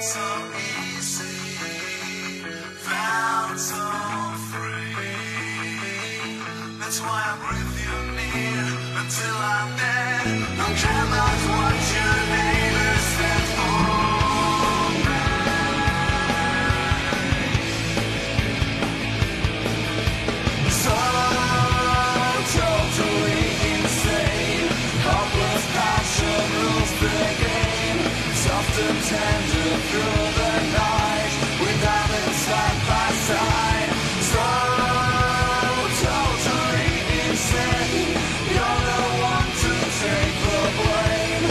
That's why I'm with you near until I'm dead. Don't care about what your neighbors said. Oh man, so totally insane. Hopeless passion rules the game. Soft and tender through the night, with others side by side. So you're the one to take the blame.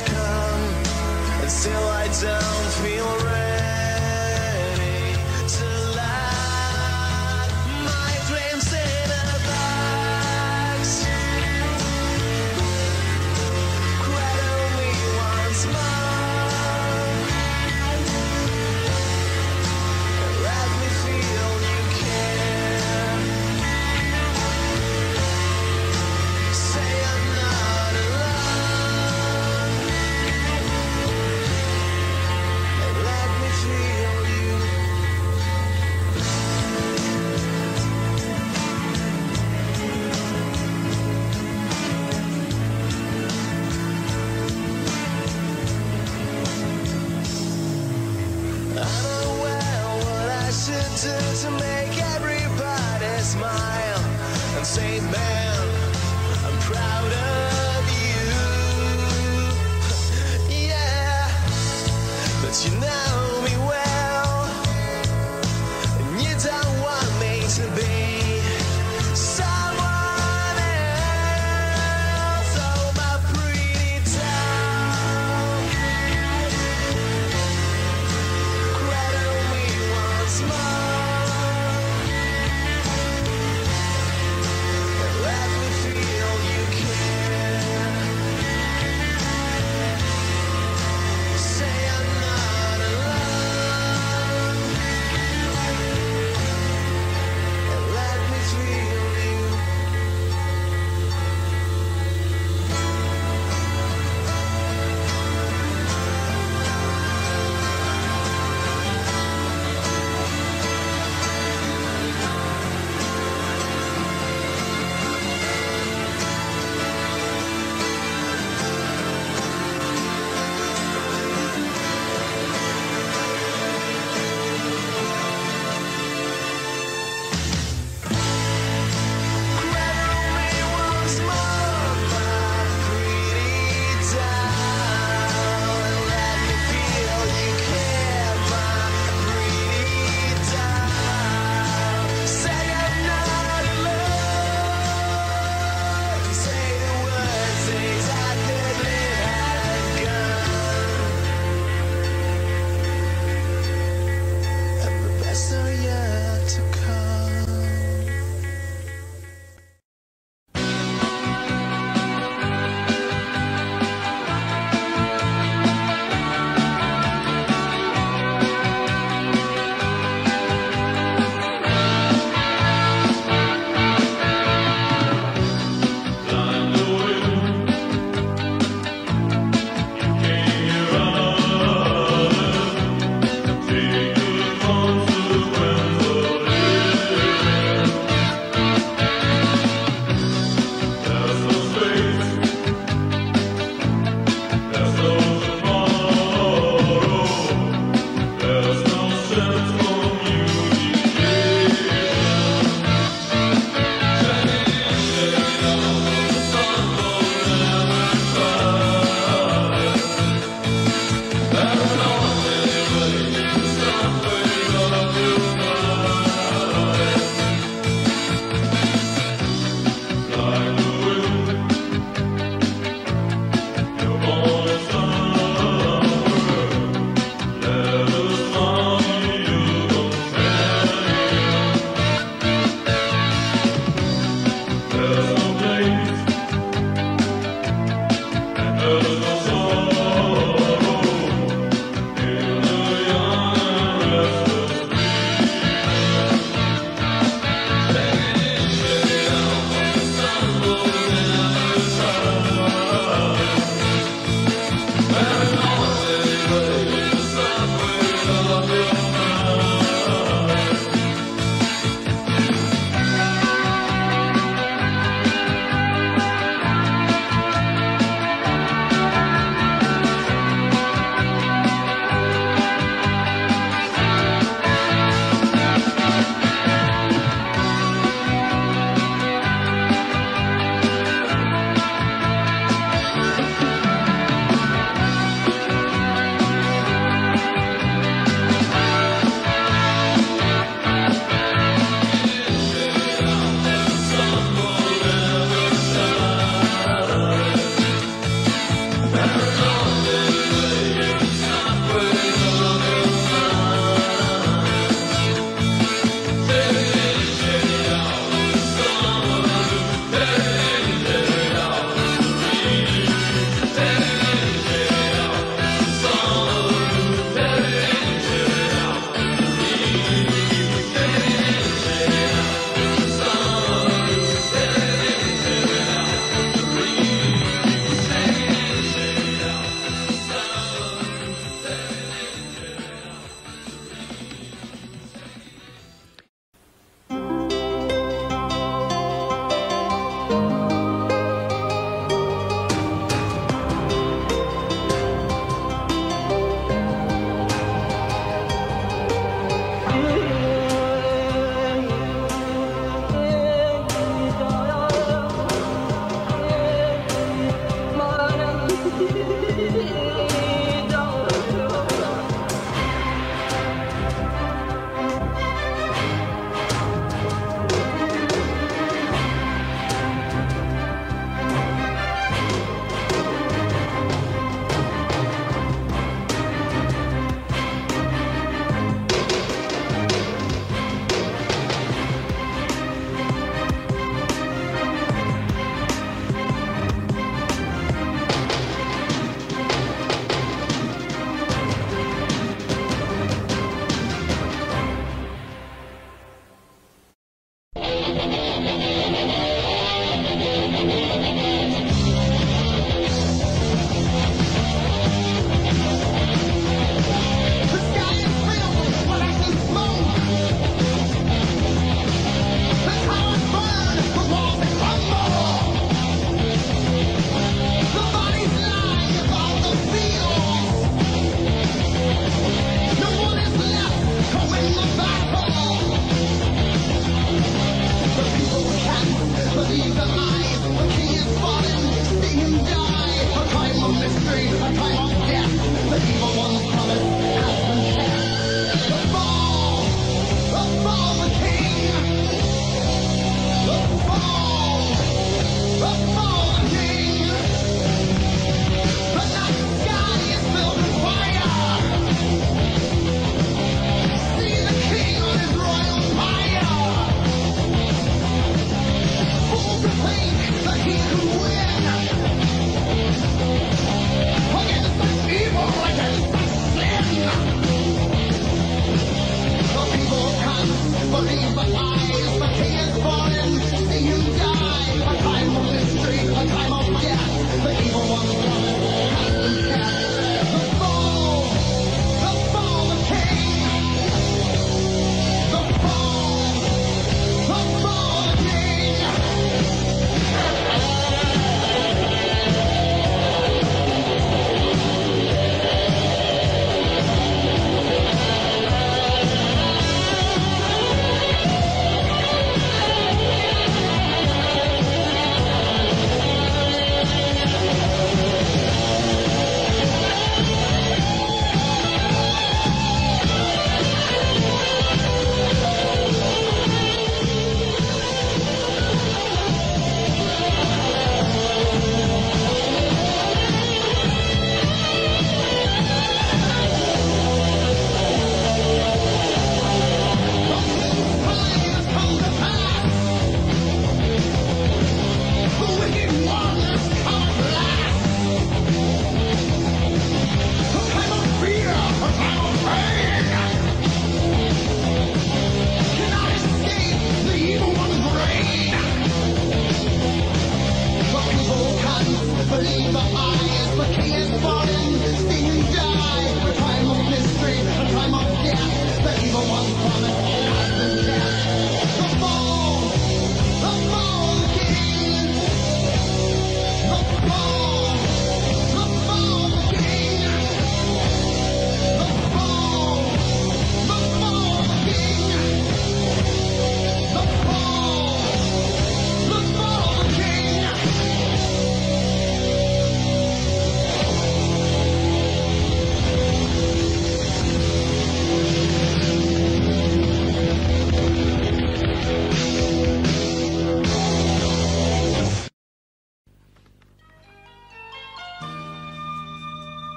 has come, and still I don't feel ready to light my dreams in a box. Cry to me once more, and let me feel you care. Say I'm not alone. To make everybody smile and say, man, I'm proud of you. Yeah, but you know me well, and you don't want me to be someone else. Oh, my pretty town, cry to me once more. Let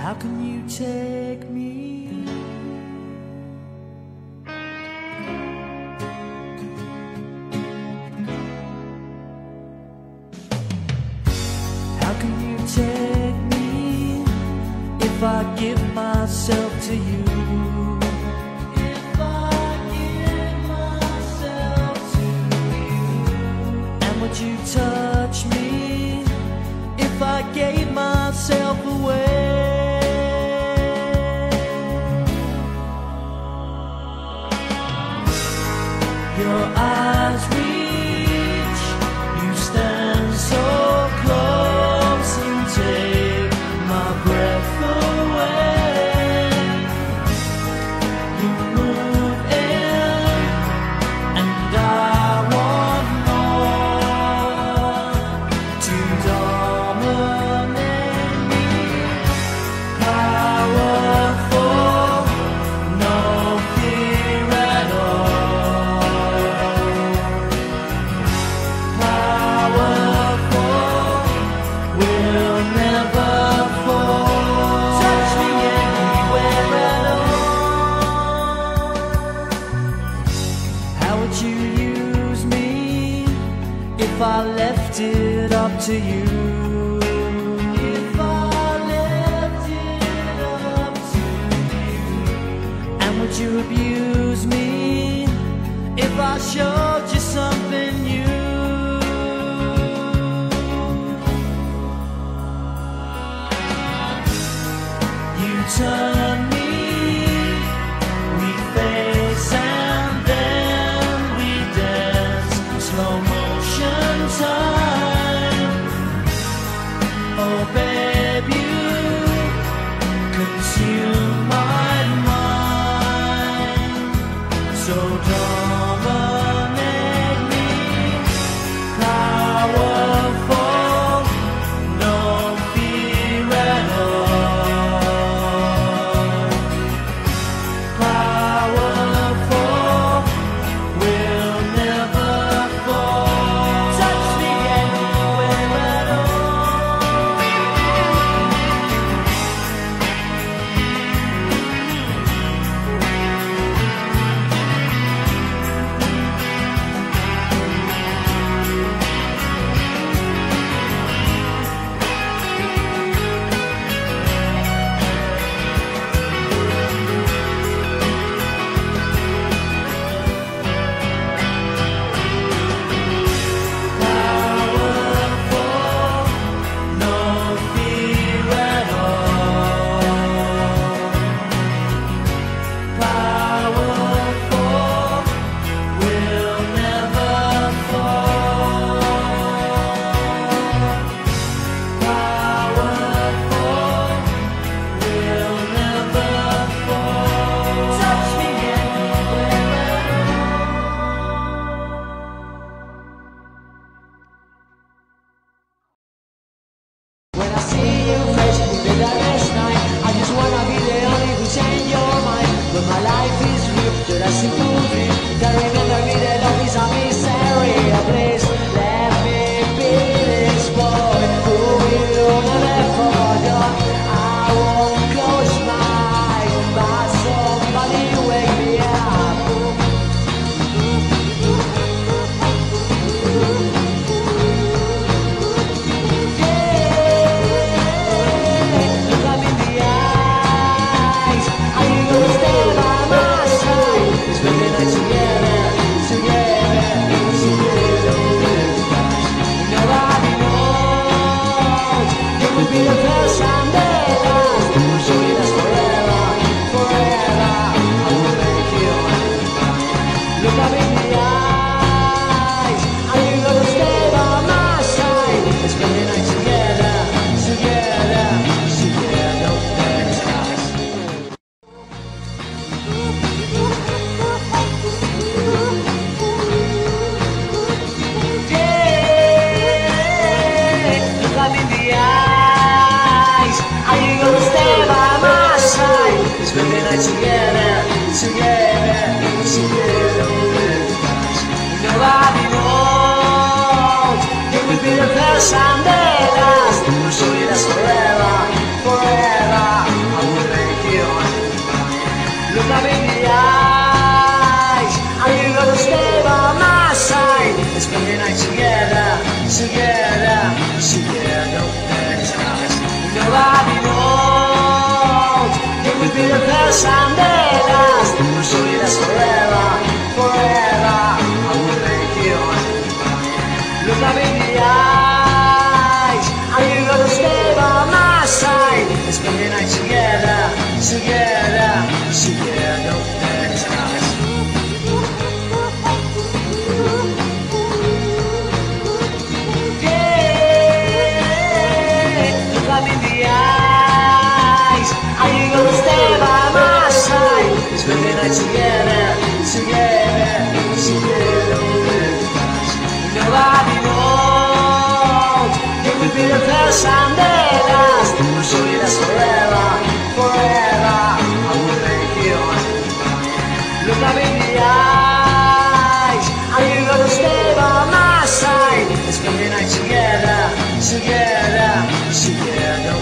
How can you take me? How can you take me if I give myself to you? If I give myself to you, and would you touch me if I gave myself away? Your eyes reach, you stand so close and take my breath away. You move in, and I want more to dominate me. Powerful, no fear at all. If I left it up to you, if I left it up to you, and would you abuse me if I showed you something new? You turn me, we face and then we dance slow motion. Oh babe, you consume my mind, so dominate me. Powerful, no fear at all. Powerful, will never fall. Together Spending night together, together, together. Nobody knows it will be the best time that lasts. I'll show you that's forever, forever. I will make you look at me in the eyes, and you gotta stay by my side. Spending night together, together, together. Nobody knows it will be the best time that lasts. I'll show you that's forever, forever. I will make you look at me in the eyes, and you gotta stay by my side. Let's spend the night together, together, together. Together, together, together. Nobody knows it will be the best time that lasts. I'll show you that's forever, forever. I will make you look at me in the eyes, and you gotta stay by my side. Let's spend the night together, together, together.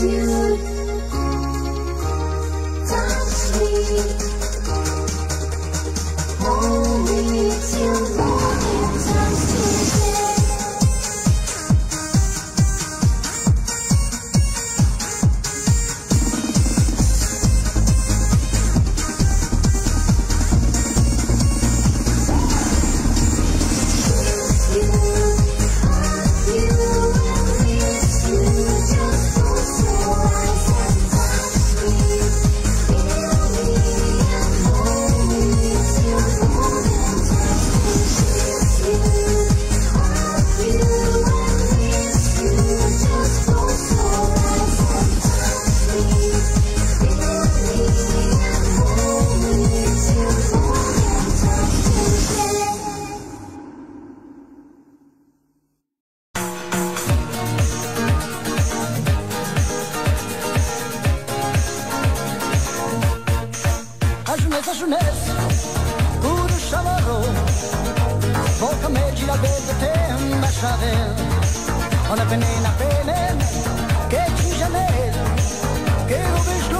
You, I will miss you, just for so long. on a peiné na peiné, que tu jamais, que o beijo.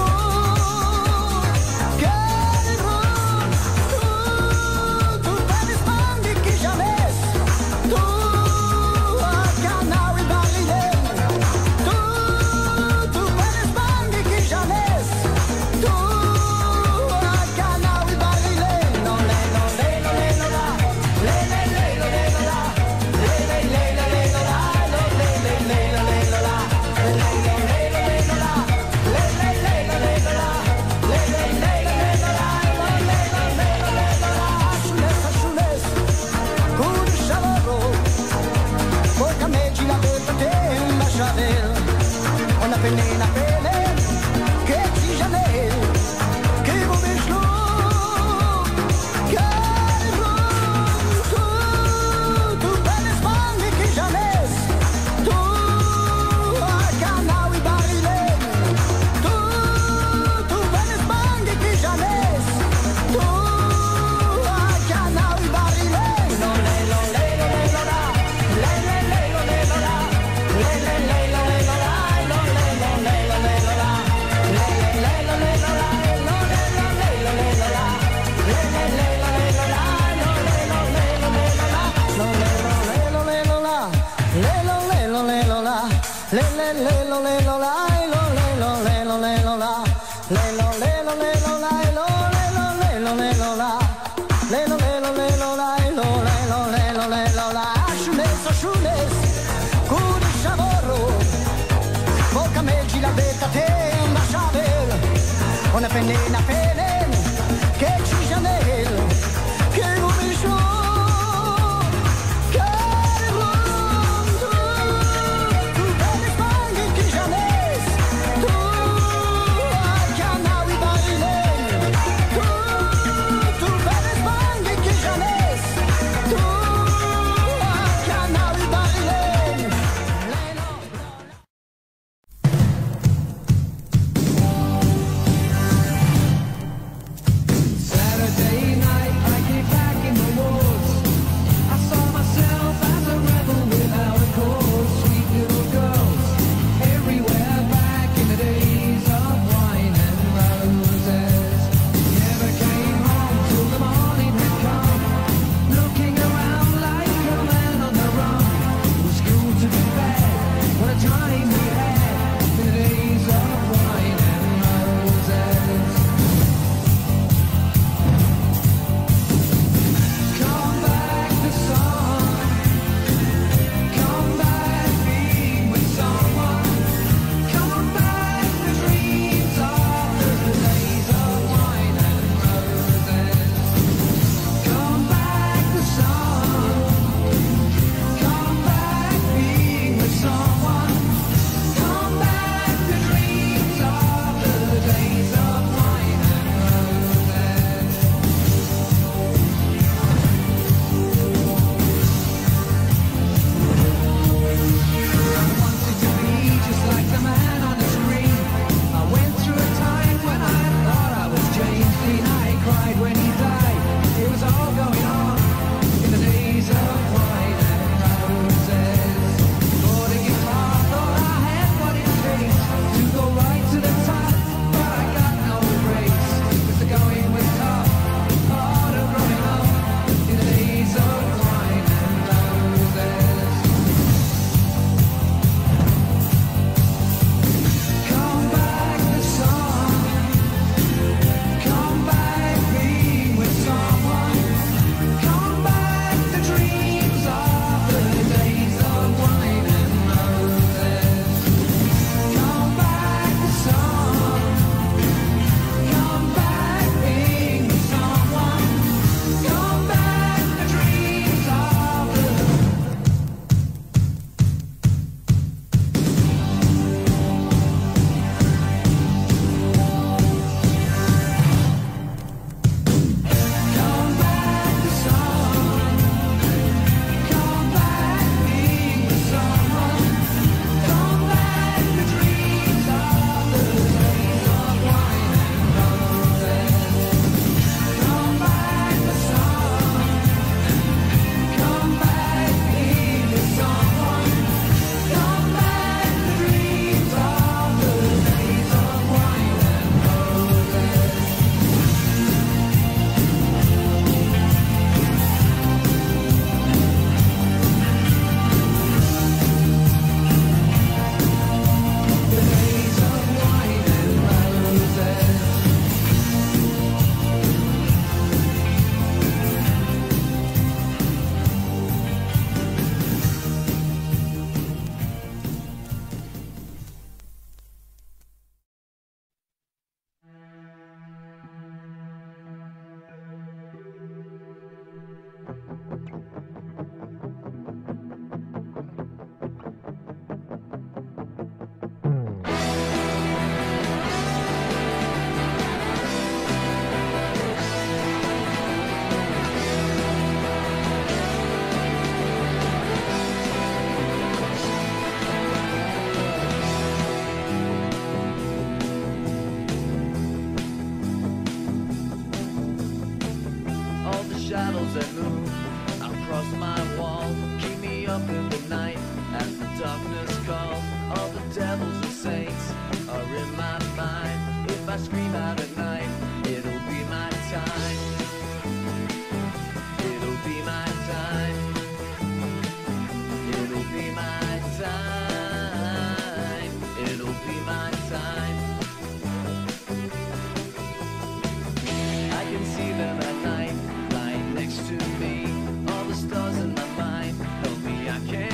up in the night as the darkness calls. All the devils and saints are in my mind. If I scream out at night, it'll be my time. It'll be my time. It'll be my time. It'll be my time. I can see them at night lying next to me. All the stars in my mind. I can't.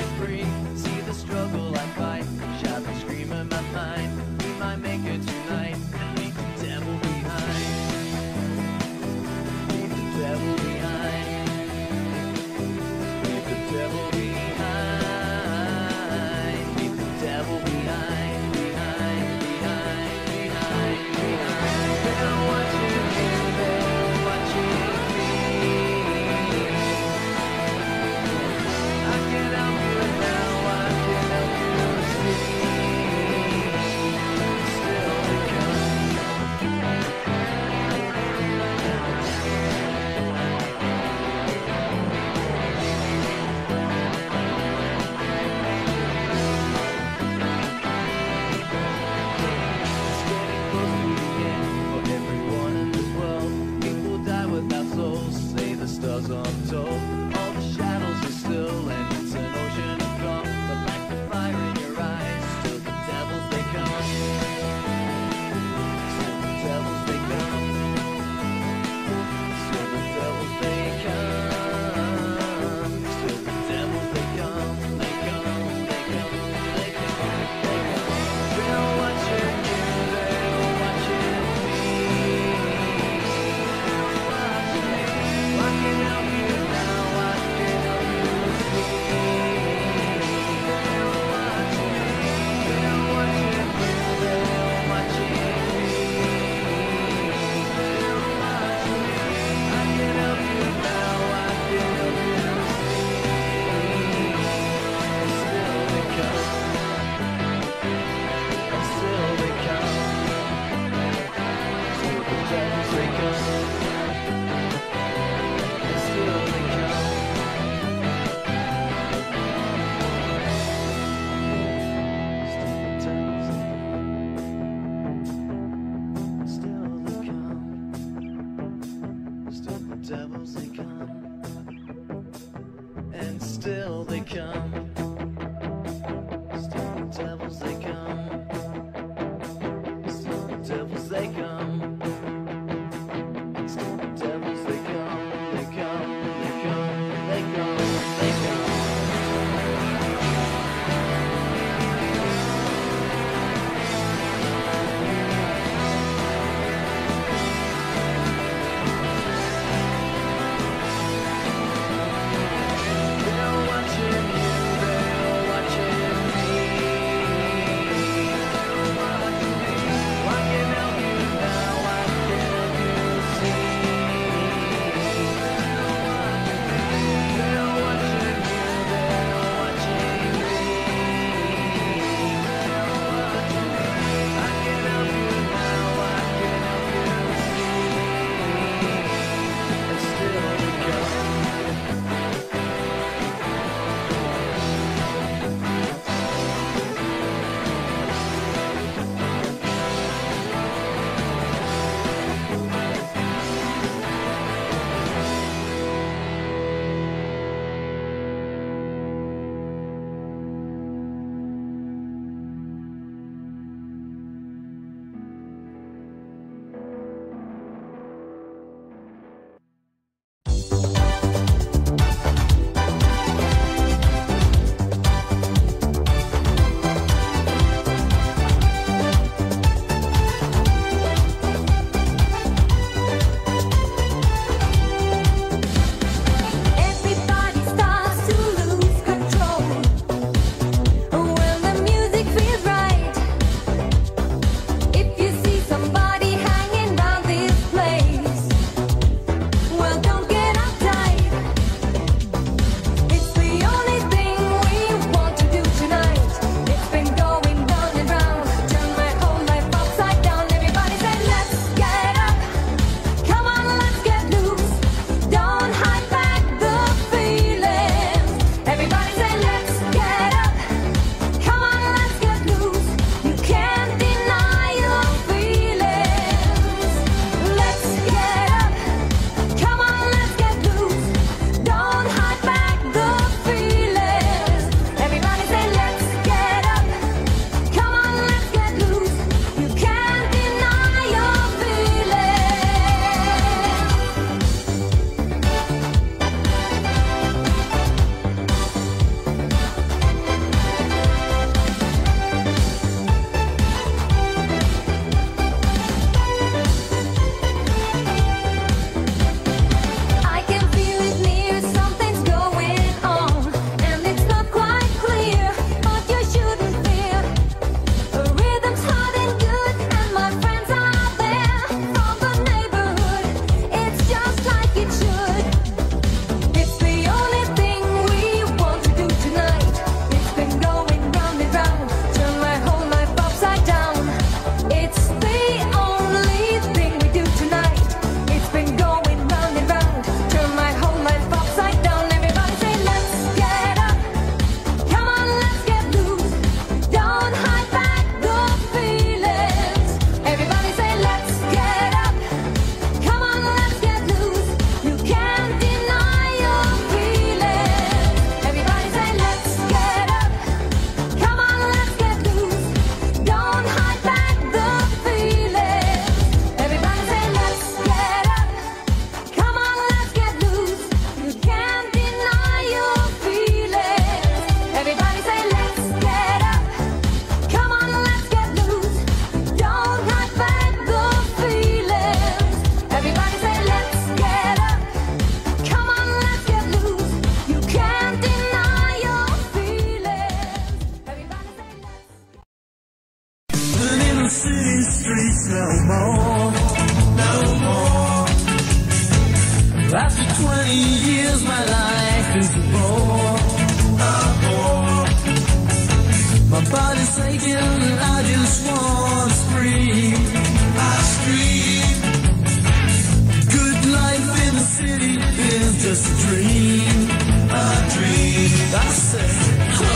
the city streets no more, no more. After 20 years my life is a bore, a bore. My body's aching and I just want to scream, I scream. Good life in the city is just a dream, a dream. I say, oh, oh.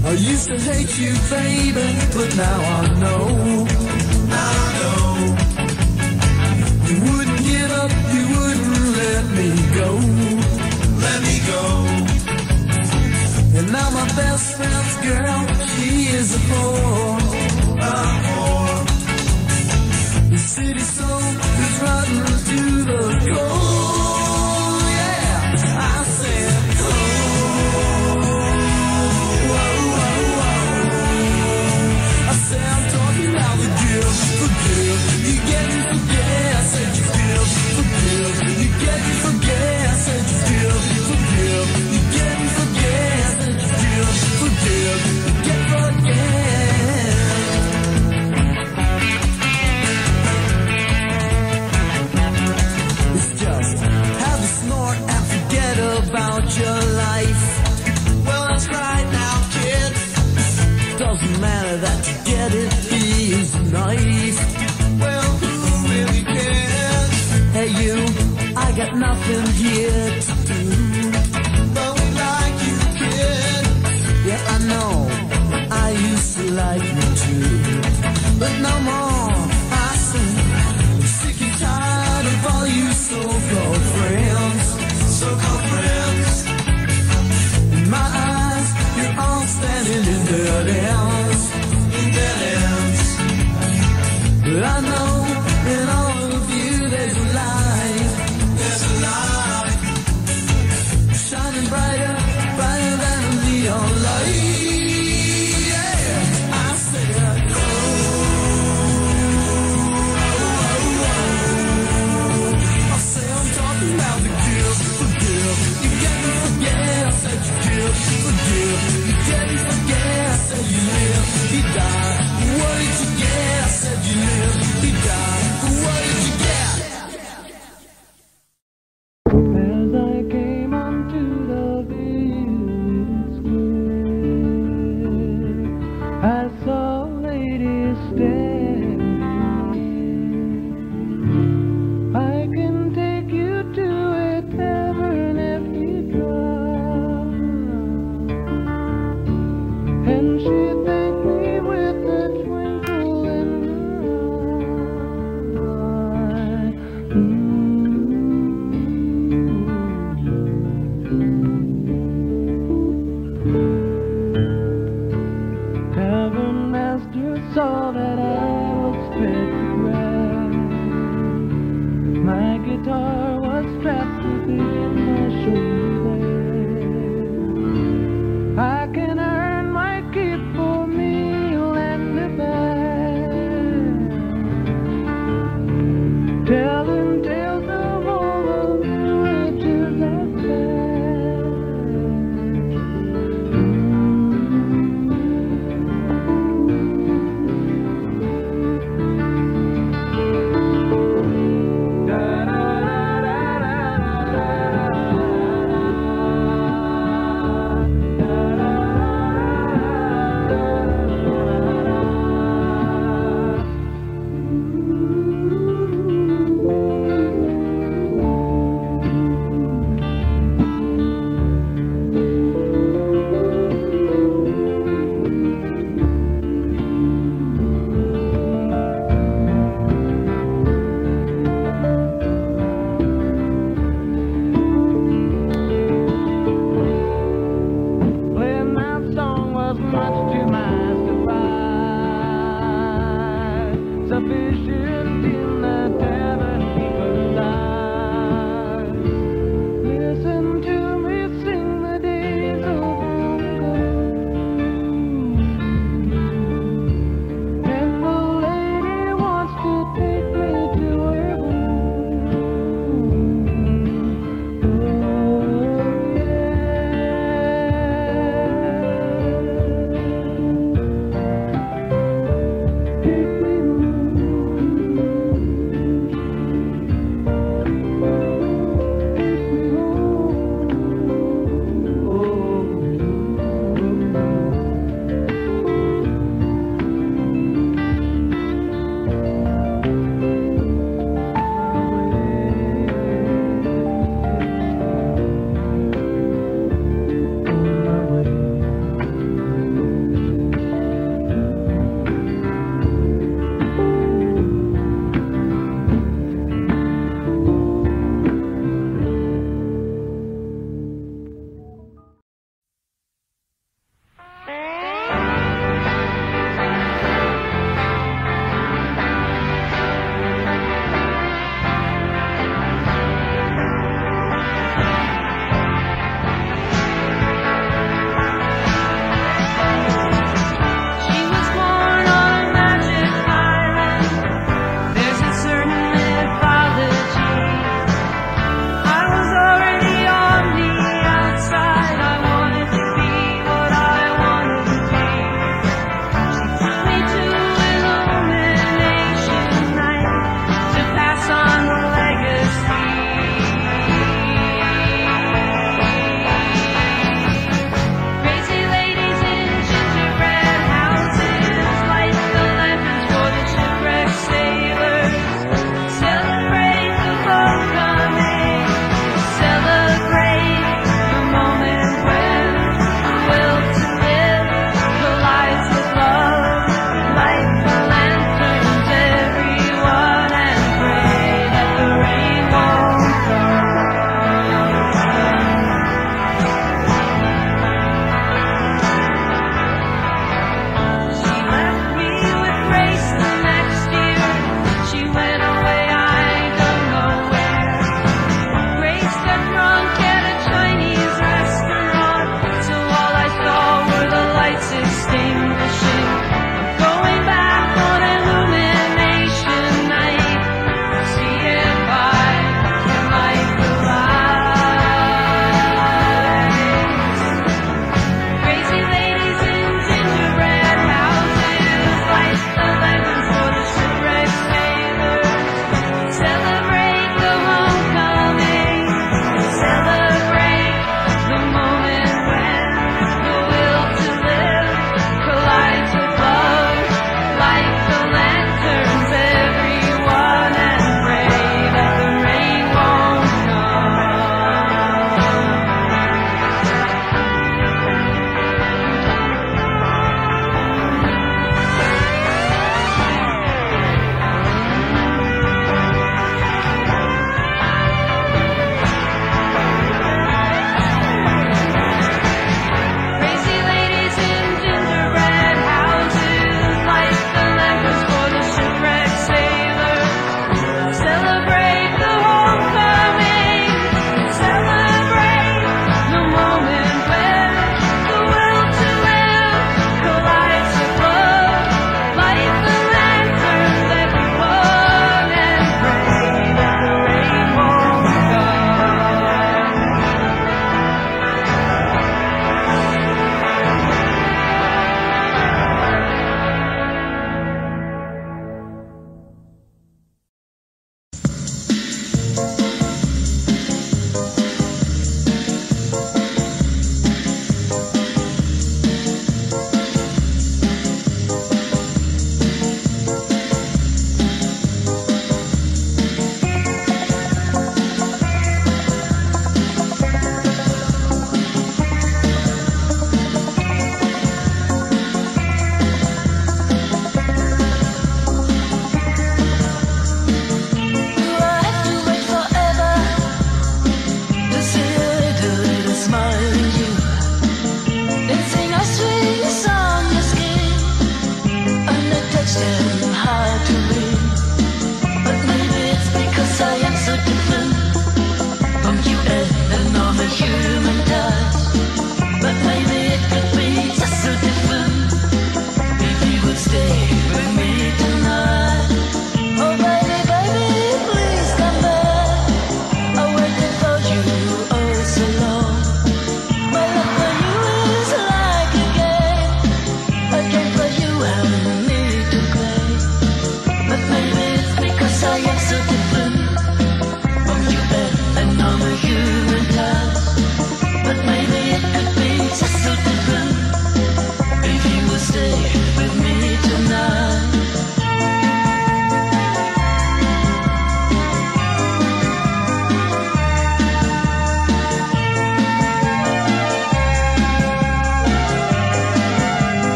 I used to hate you, baby, but now I know, now I know. You wouldn't give up, you wouldn't let me go, let me go. And now my best friend's girl, she is a whore, a whore. The city soul is rotten to the core. About your life. Well, that's right now, kid. Doesn't matter that you get it, he is a knife. Well, who really cares? Hey, you, I got nothing here to do. But we like you, kid. Yeah, I know, I used to like you too. But no more, I see. I'm sick and tired of all you so-called friends. So-called friends. In my eyes, you're all standing in their dance, in their dance. But I know in all of you there's a light, there's a light, shining brighter, brighter than a neon light. Yeah, I said, oh, oh, oh. I say I'm talking about the girls. Yes, that you kill, forgive. You didn't forget that you live, he died. What did you guess that you live, he died? What did you guess? As I came onto the village square, I saw a lady standing. I can take you to a tavern. And she thanked me with a twinkle in her eye. Mm-hmm. Tavern master saw that I was fit to ride. My guitar was strapped within my shoulder. I can earn my keep for meal and a bed, telling tales of all the riches I've had. Da da da da da da.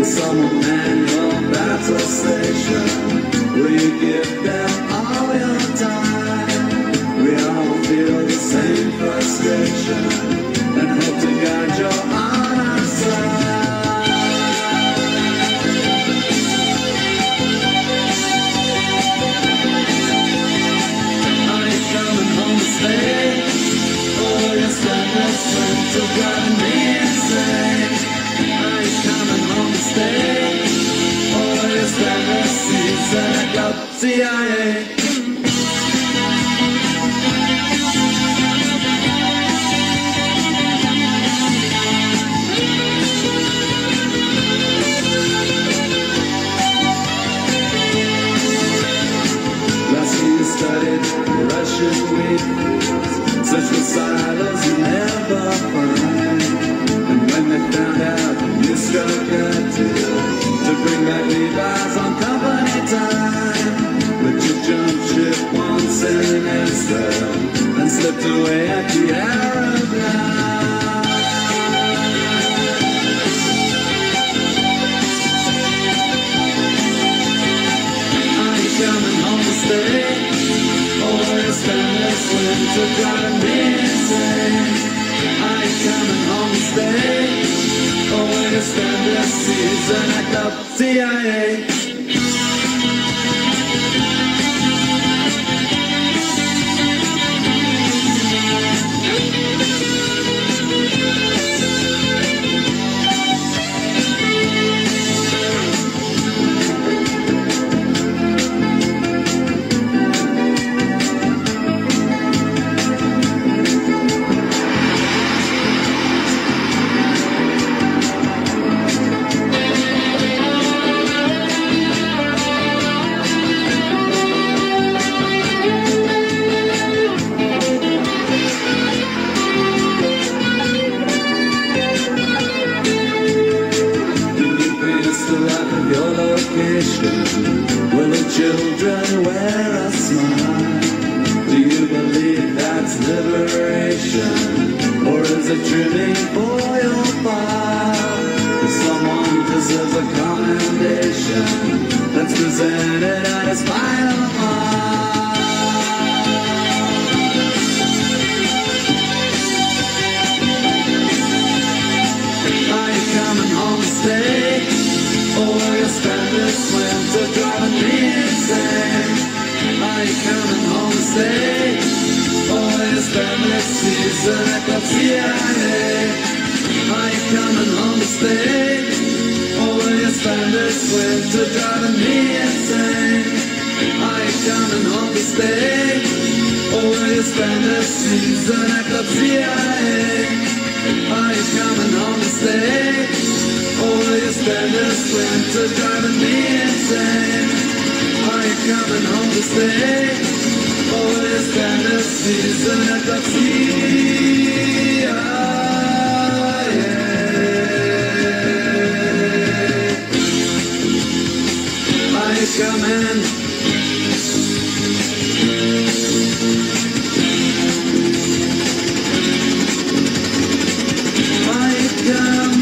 the Summerland or battle station. We give them all your time. We all feel the same frustration and hope to guide your eyes. CIA. Last year studied Russian week, such was silence never found. And when they found out, you struck a deal to bring back Levi's on company time. But you jumped ship once in Israel and slipped away at the Arab line. Are you coming home to stay, or is Spanish winter driving me insane? Are you coming home to stay, or is Spanish season at the CIA? Will the children wear a smile? Do you believe that's liberation? Or is it tuning for your file? If someone deserves a commendation, that's presented at his final mile. Are you coming home to stay? Or your Spanish winter driving me insane? Are you coming home to stay? Or your Spanish season at the CIA? Are you coming home to stay? Or your Spanish winter driving me insane? Are you coming home to stay? Or your Spanish season at the CIA? Are you coming home to stay? Oh, you spend this winter driving me insane. Are you coming home to stay? Oh, you spend this season at the sea. Are you coming? Are you coming?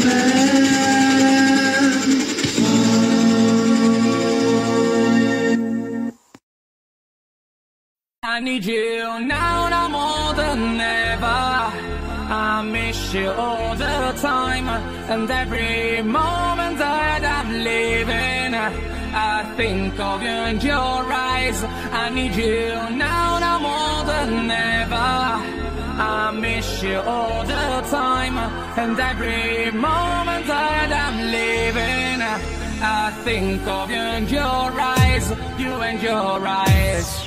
I need you now and I'm more than ever. I miss you all the time, and every moment that I'm living I think of you and your eyes. I need you now and I'm more than ever. I miss you all the time, and every moment that I'm living I think of you and your eyes. You and your eyes.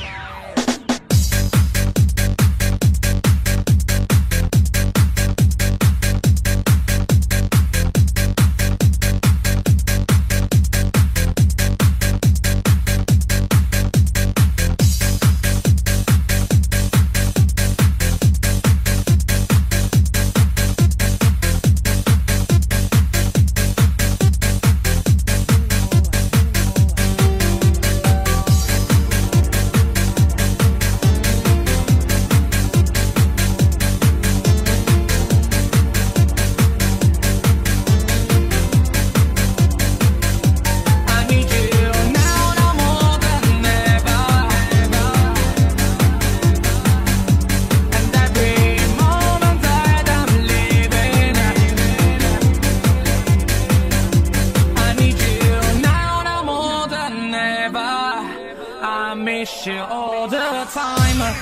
miss you all the time.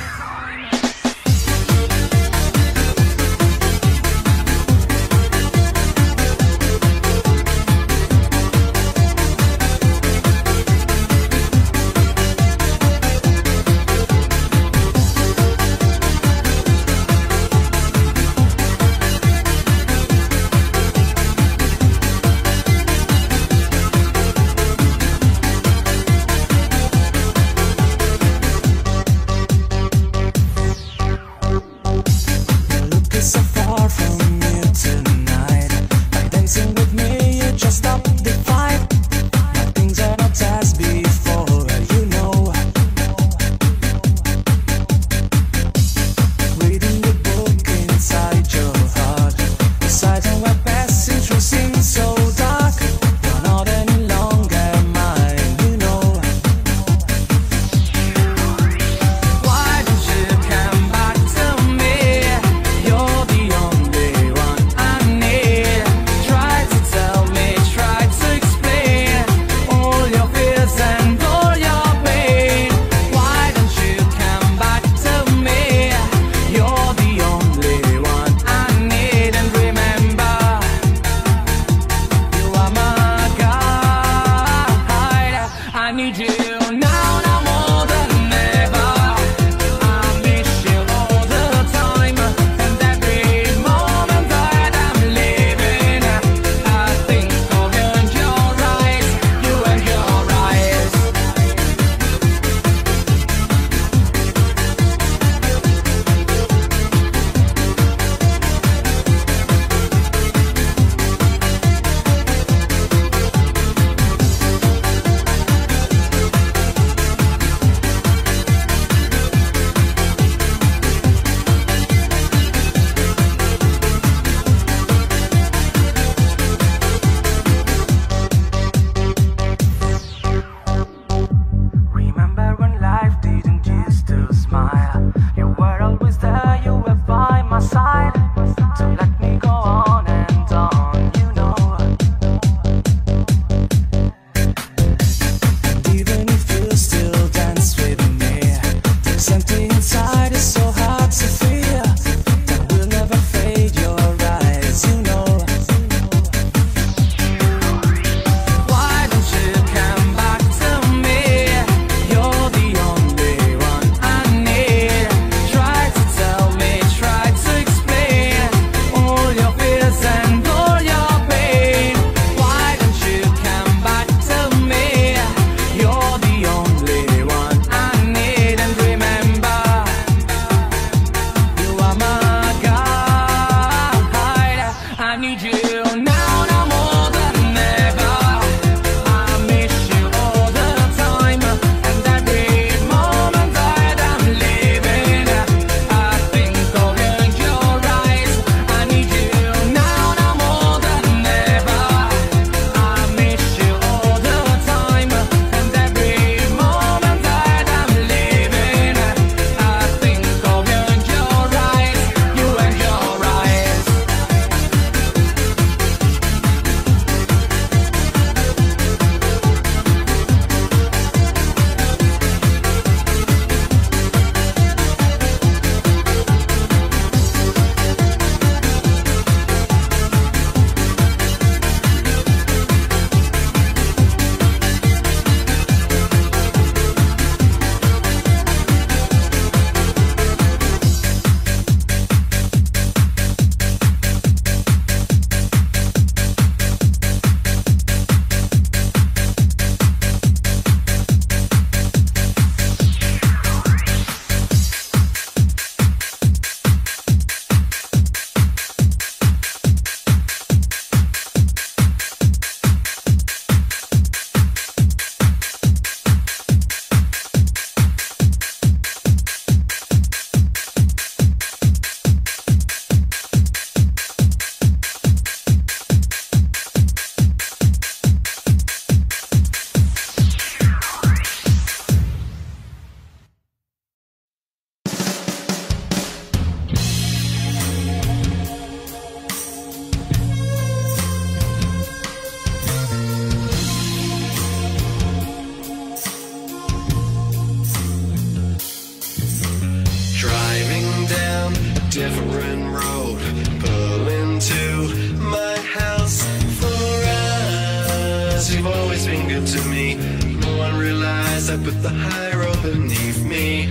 because you've always been good to me. No one realized I put the high road beneath me.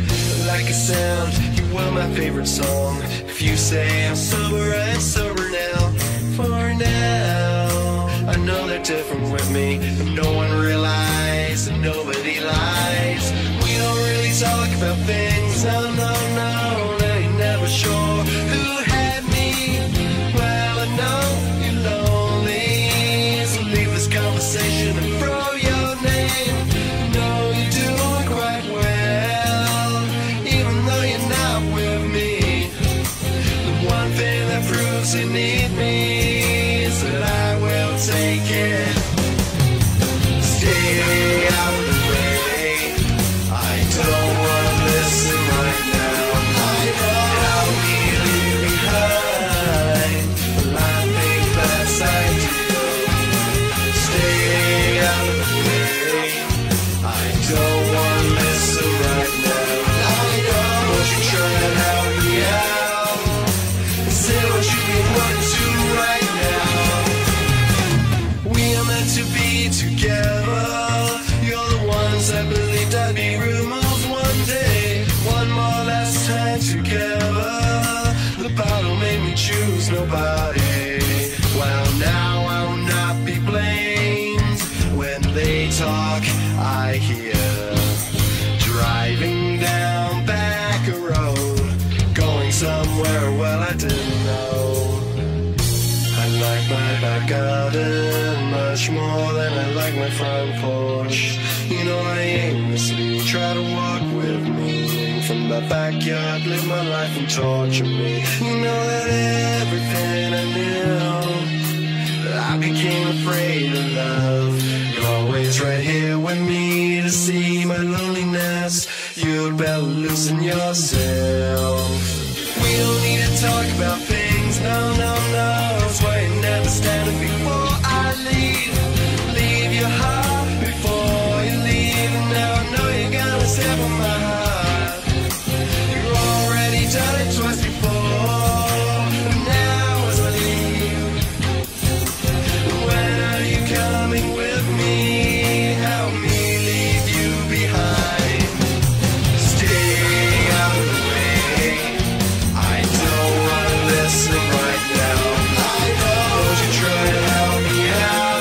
Like a sound, you were my favorite song. If you say I'm sober now. For now, I know they're different with me. No one realized, and nobody lies. We don't really talk about things. No, no, no, I ain't never sure who had me. Well, I know you're lonely, so leave this conversation and throw your name. No, you're doing quite well, even though you're not with me. The one thing that proves you need me, take it. Stay out of the way. I don't want to listen right now. I know how we leave behind. Well, I think that's ideal. Stay out of the way. I don't want to listen right now. I know. Won't you try to help me out? Is it what you want to right now? To be together, you're the ones that believed I'd be rumors one day. One more last time together, the bottle made me choose nobody. Well, now I'll not be blamed when they talk, I hear. Driving down back a road, going somewhere well I didn't know. I like my back garden much more than I like my front porch. You know I aimlessly try to walk with me from the backyard, live my life and torture me. You know that everything I knew, I became afraid of love. You're always right here with me to see my loneliness. You'd better loosen yourself. We don't need to talk about things, no, no, no. Standing before I leave, leave your heart before you leave. And now I know you're gonna step on my heart. You've already done it twice before, and now as I leave, when are you coming with me? Help me leave you behind. Stay out of the way. I don't wanna listen right now. Try to help me out.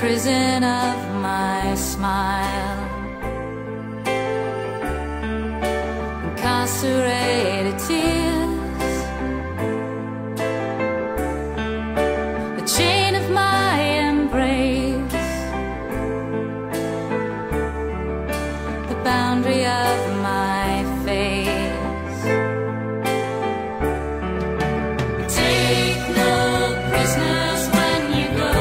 prison of my smile, incarcerated tears, the chain of my embrace, the boundary of my face. Take no prisoners when you go.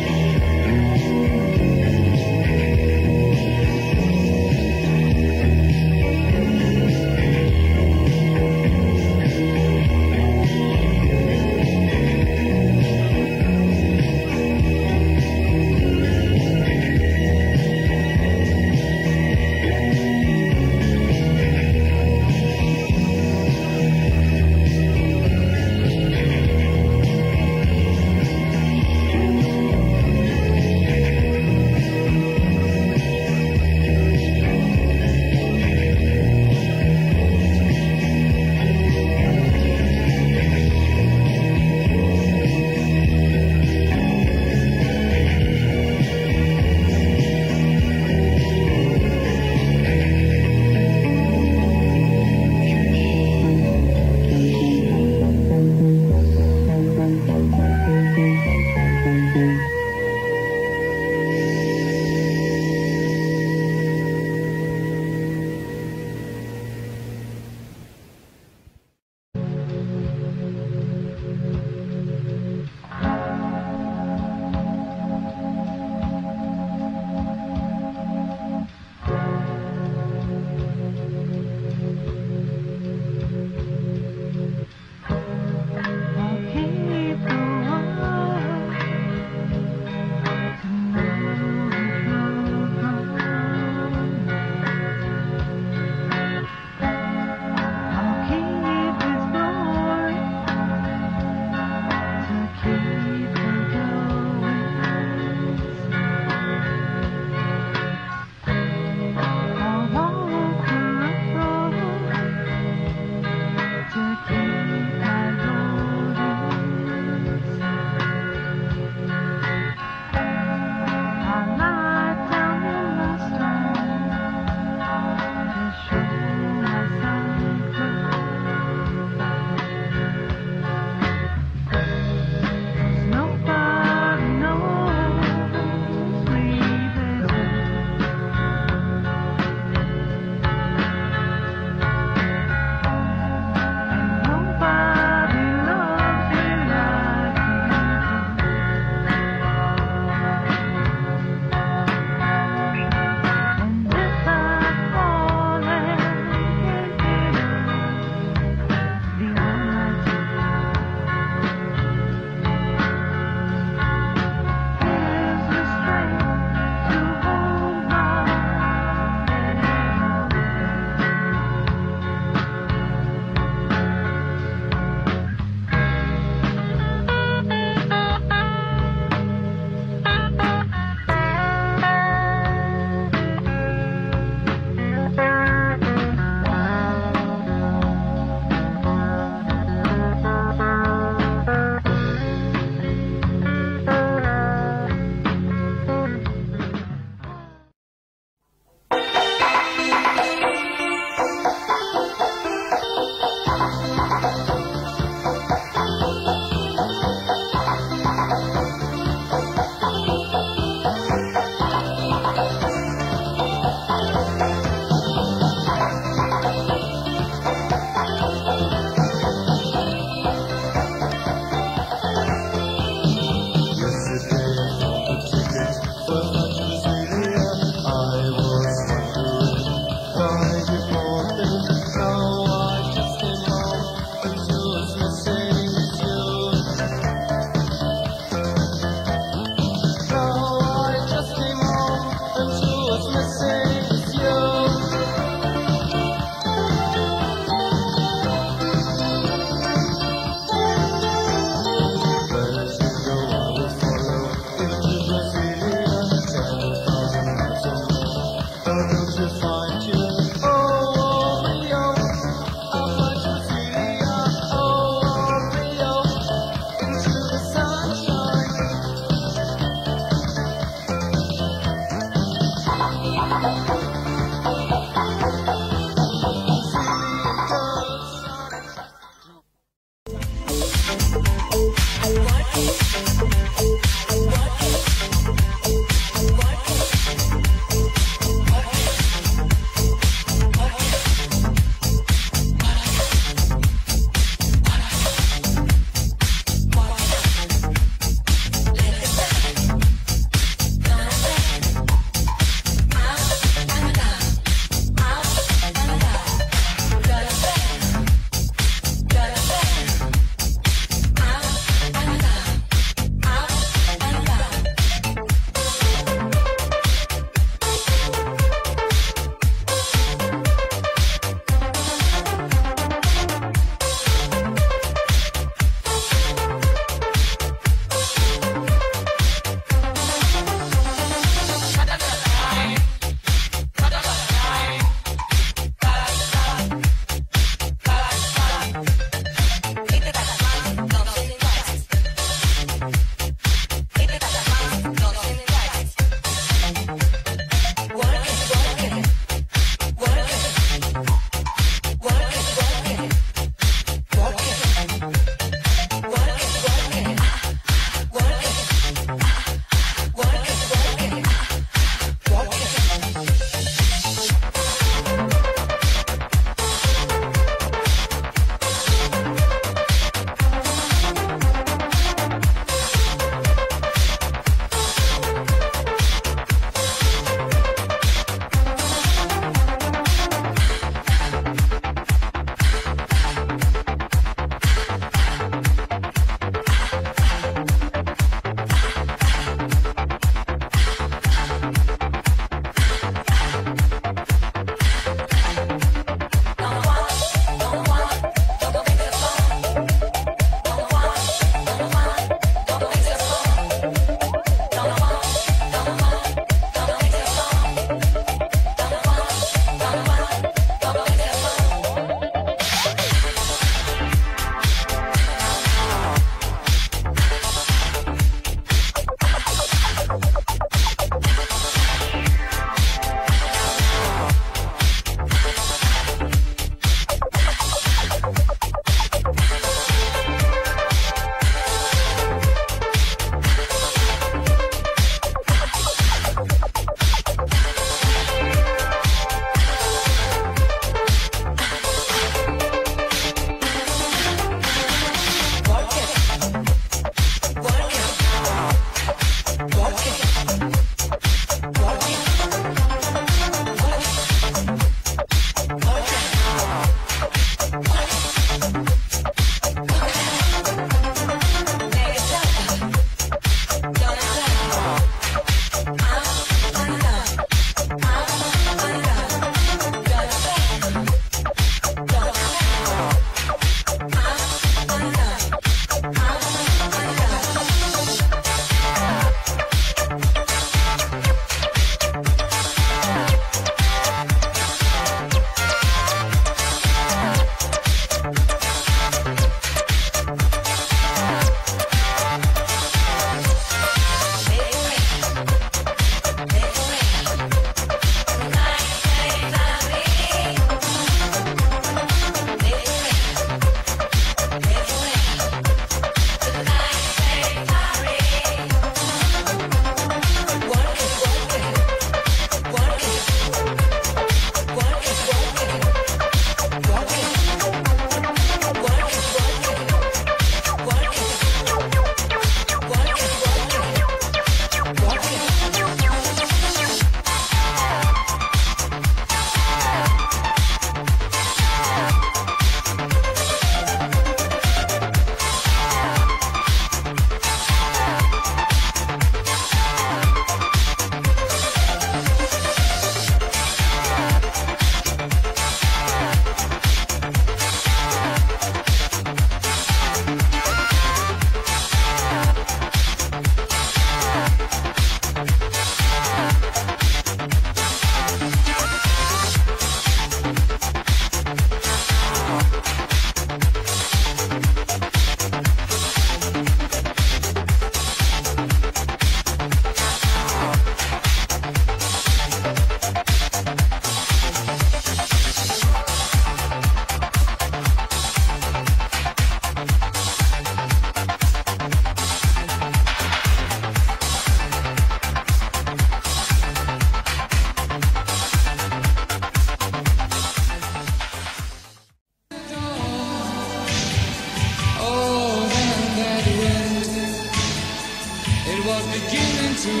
to run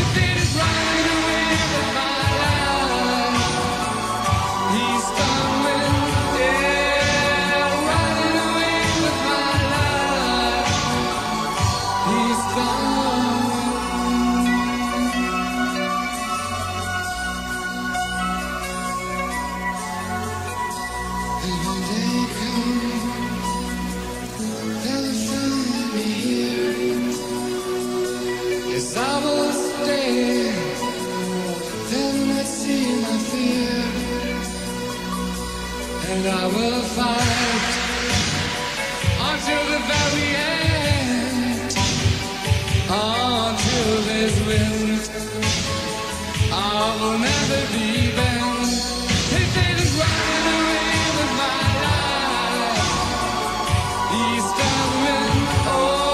if it is right away from my life. He's coming, yeah, running away with my life. He's coming. And when they come, they'll find me here. Yes, I will stay. They'll not see my fear, and I will fight until the very end. Until there's wind, I will never be bent. If they just run away with my life, he's coming. Oh, I'm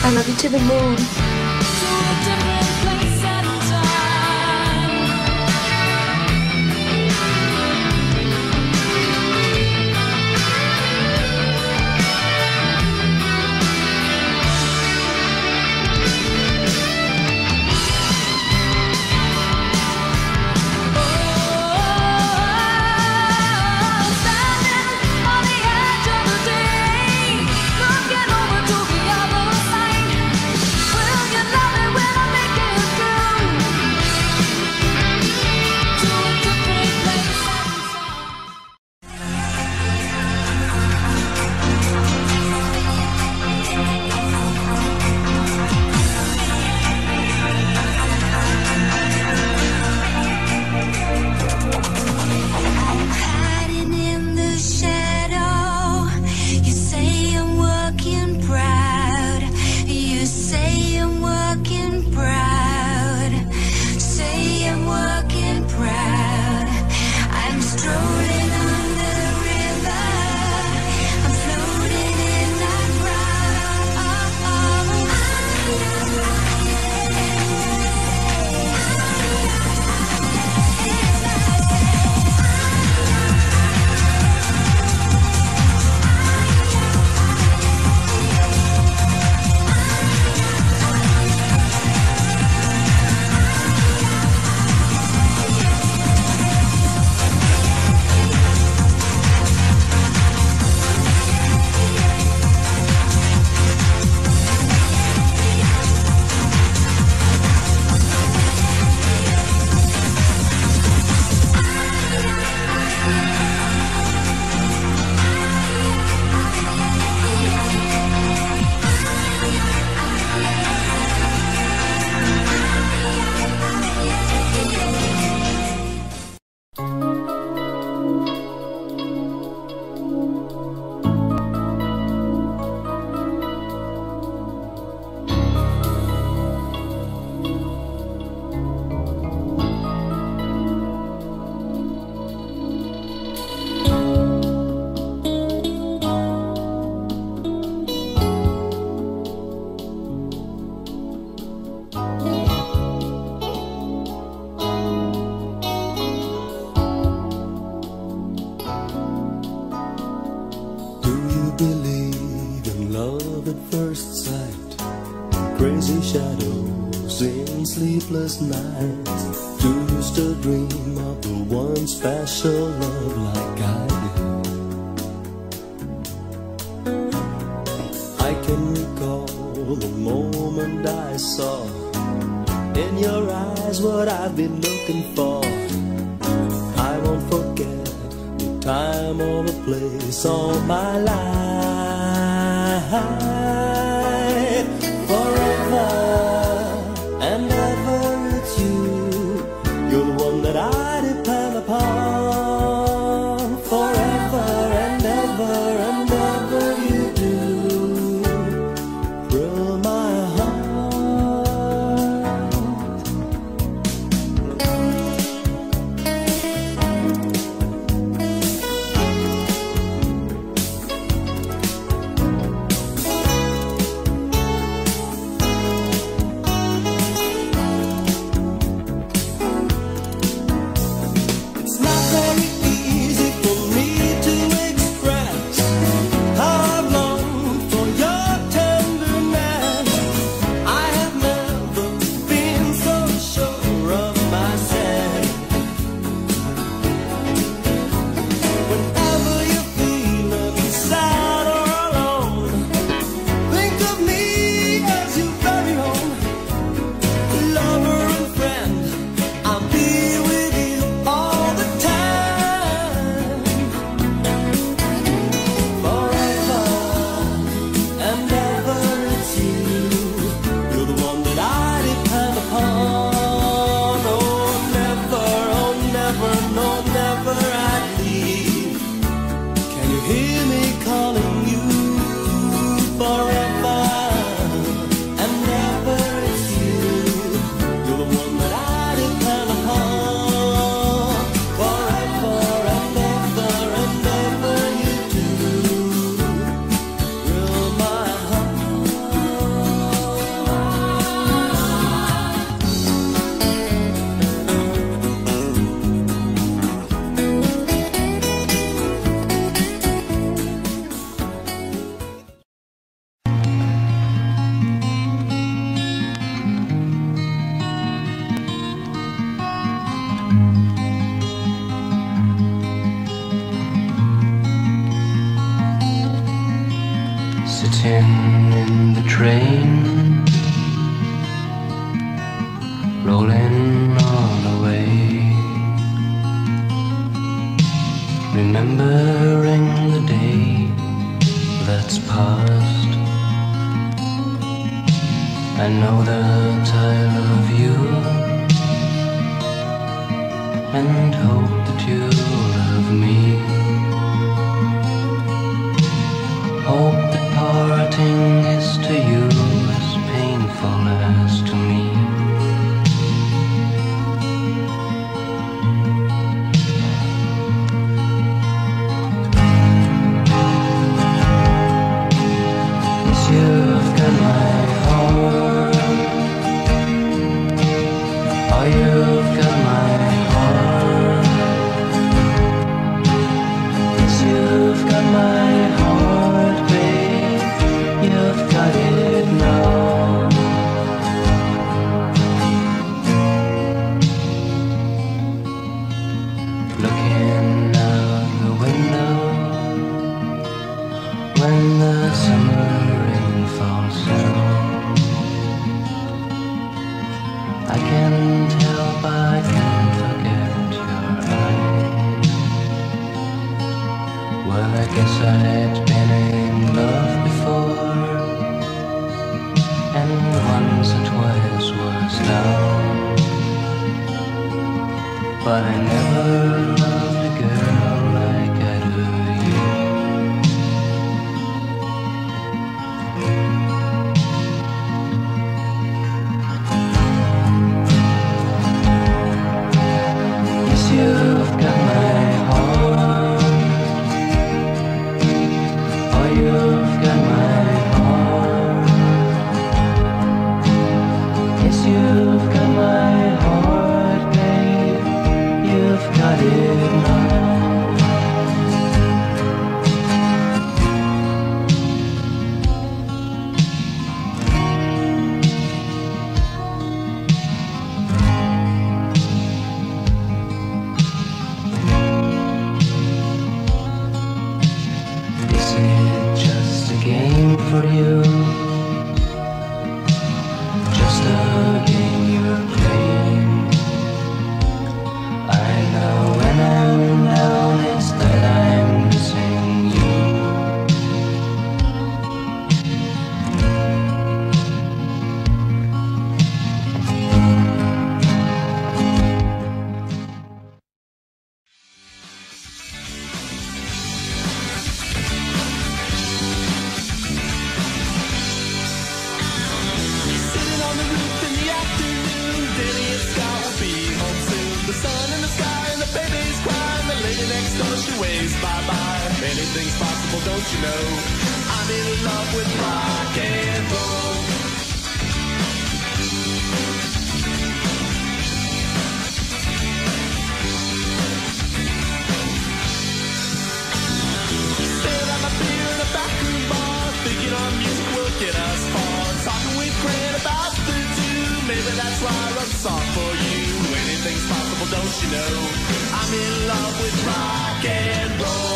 I love you to the moon. To a different place and time. Oh, standing on the edge of the day, looking over to the other side. Will you love me when I make it through? To a different place and time. Hiding in the shadow, you say I'm working proud. You say I'm working proud. Say I'm working proud. I'm strolling on the river. I'm floating in the Do you believe in love at first sight? Crazy shadows in sleepless nights. Do you still dream of the one special love like I did? I can recall the moment I saw in your eyes what I've been looking for. I won't forget time or a place all my life. Forever and ever it's you. You're the one that I depend upon. Forever and ever you do thrill my heart. train rolling on away, remembering the day that's past. I know that I love you and hope that you love me. Hope that parting is to you as painful as to me. It's you who've got my heart. Oh, you've got my heart. It's you who've got my heart, babe. You've got it now. Looking out the window when the summer rain falls down, I can't help, I can't forget your eyes. Well, I guess I'd been in love before, once or twice was down, but I never loved a girl like I do you. Yes, you've got my heart. Oh, you've got my heart. Yes, you've got my heart, babe. You've got it now. Is it just a game for you? The game you're playing. I know when I'm down, it's that I'm missing you. Anything's possible, don't you know? I'm in love with rock and roll. Still I'm up here in a backroom bar, thinking our music will get us far. Talking with Grant about the two, maybe that's why I wrote a song for you. Anything's possible, don't you know? I'm in love with rock and roll.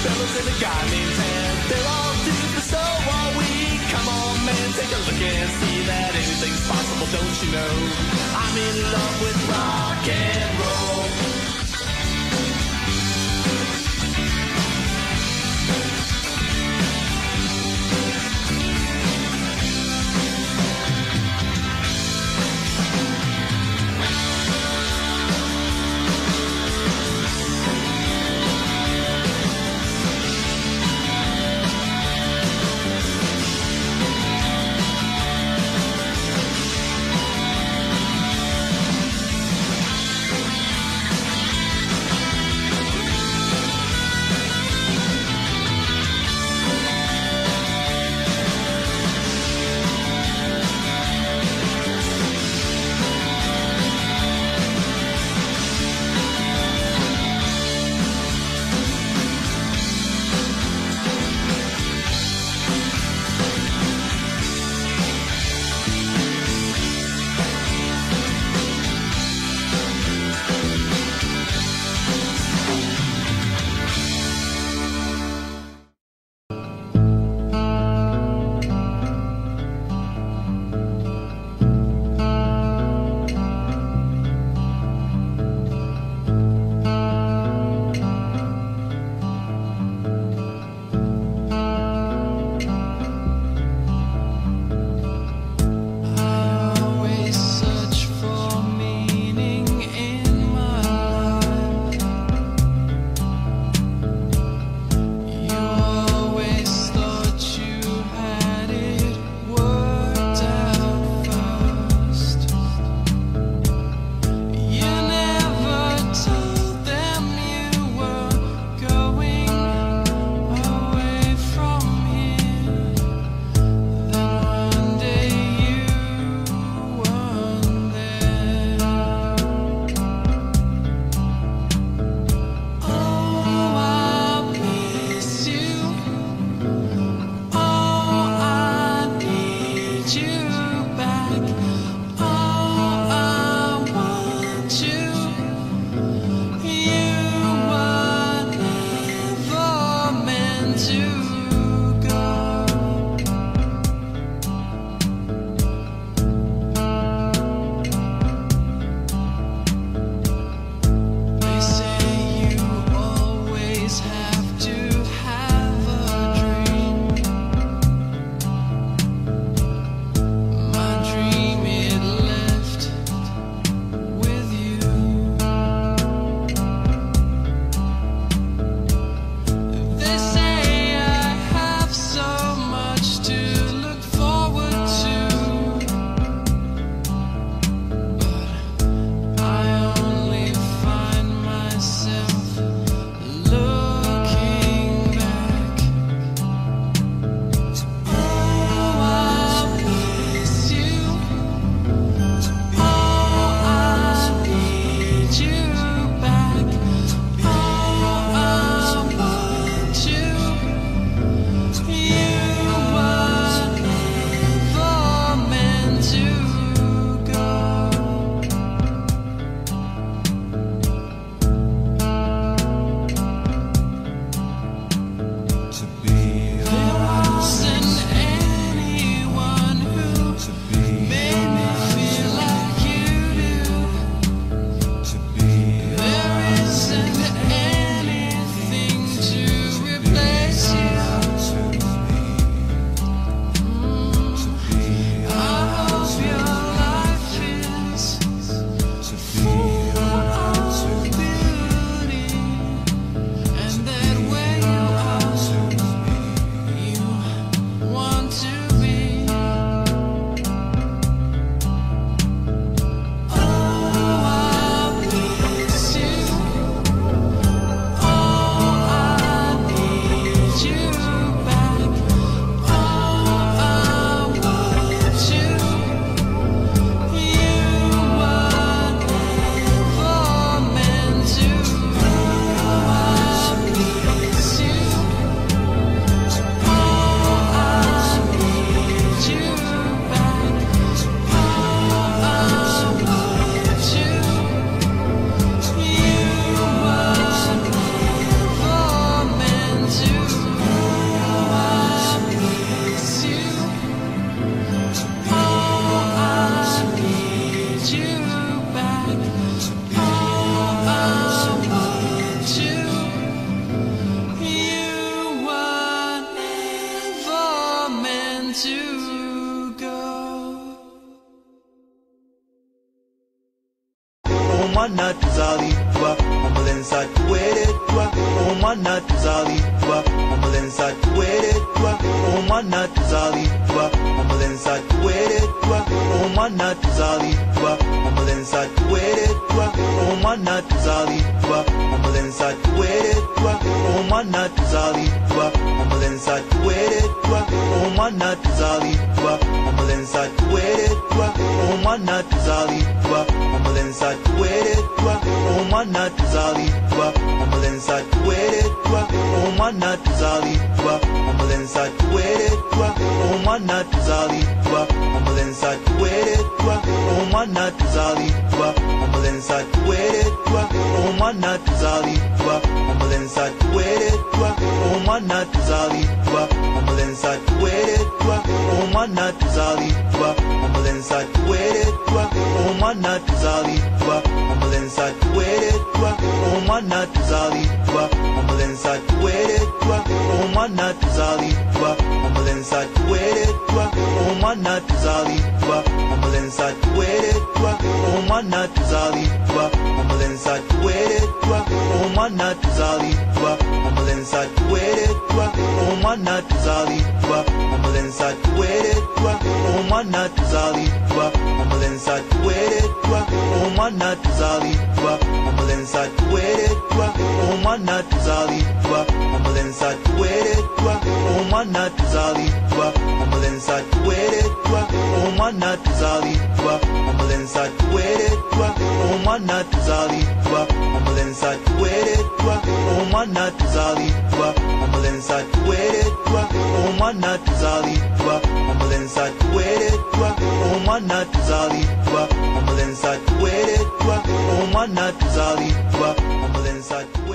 Fellas in a guy named Ted, they're all deep, but so are we. Come on, man, take a look and see that anything's possible, don't you know? I'm in love with rock and roll. to go. Omwana tuzalitua, omulenzi atuwereddwa. Omwana tuzalitua, omulenzi atuwereddwa. Omwana tuzalitua, omulenzi atuwereddwa. Omwana tuzalitua, omulenzi atuwereddwa. Omwana tuzalitua, omulenzi atuwereddwa. Omwana tuzalitua, omulenzi atuwereddwa. Omwana tuzalitua, omulenzi atuwereddwa. Omwana tuzalitua, omulenzi atuwereddwa. Omwana tuzalitua, omulenzi atuwereddwa. Omwana tuzalitua, omulenzi atuwereddwa. Omwana tuzalitua, omulenzi atuwereddwa. Omwana tuzalitua, omulenzi atuwereddwa. Omwana tuzalitua, omulenzi atuwereddwa. Omwana tuzalitua, omulenzi atuwereddwa. Omwana tuzalitua, omulenzi atuwereddwa. Omwana tuzalitua, omulenzi atuwereddwa. Omwana tuzalitua, omulenzi atuwereddwa. Omwana tuzalitua, omulenzi atuwereddwa. Omwana tuzalitua, omulenzi atuwereddwa. Omwana tuzalitua, omulenzi atuwereddwa. Omwana tuzalitua, omulenzi atuwereddwa. Omwana tuzalitua, omulenzi atuwereddwa. Omwana tuzalitua, omulenzi atuwereddwa. Omwana tuzalitua, omulenzi atuwereddwa. Omwana tuzalitua, omulenzi atuwereddwa. Omwana tuzalitua, omulenzi atuwereddwa. Omwana tuzalitua, omulenzi atuwereddwa. Omwana tuzalitua, omulenzi atuwereddwa. Omwana tuzalitua, omulenzi atuwereddwa. Omwana tuzalitua, omulenzi atuwereddwa. Omwana tuzalitua, omulenzi atuwereddwa. Omwana tuzalitua, omulenzi atuwereddwa.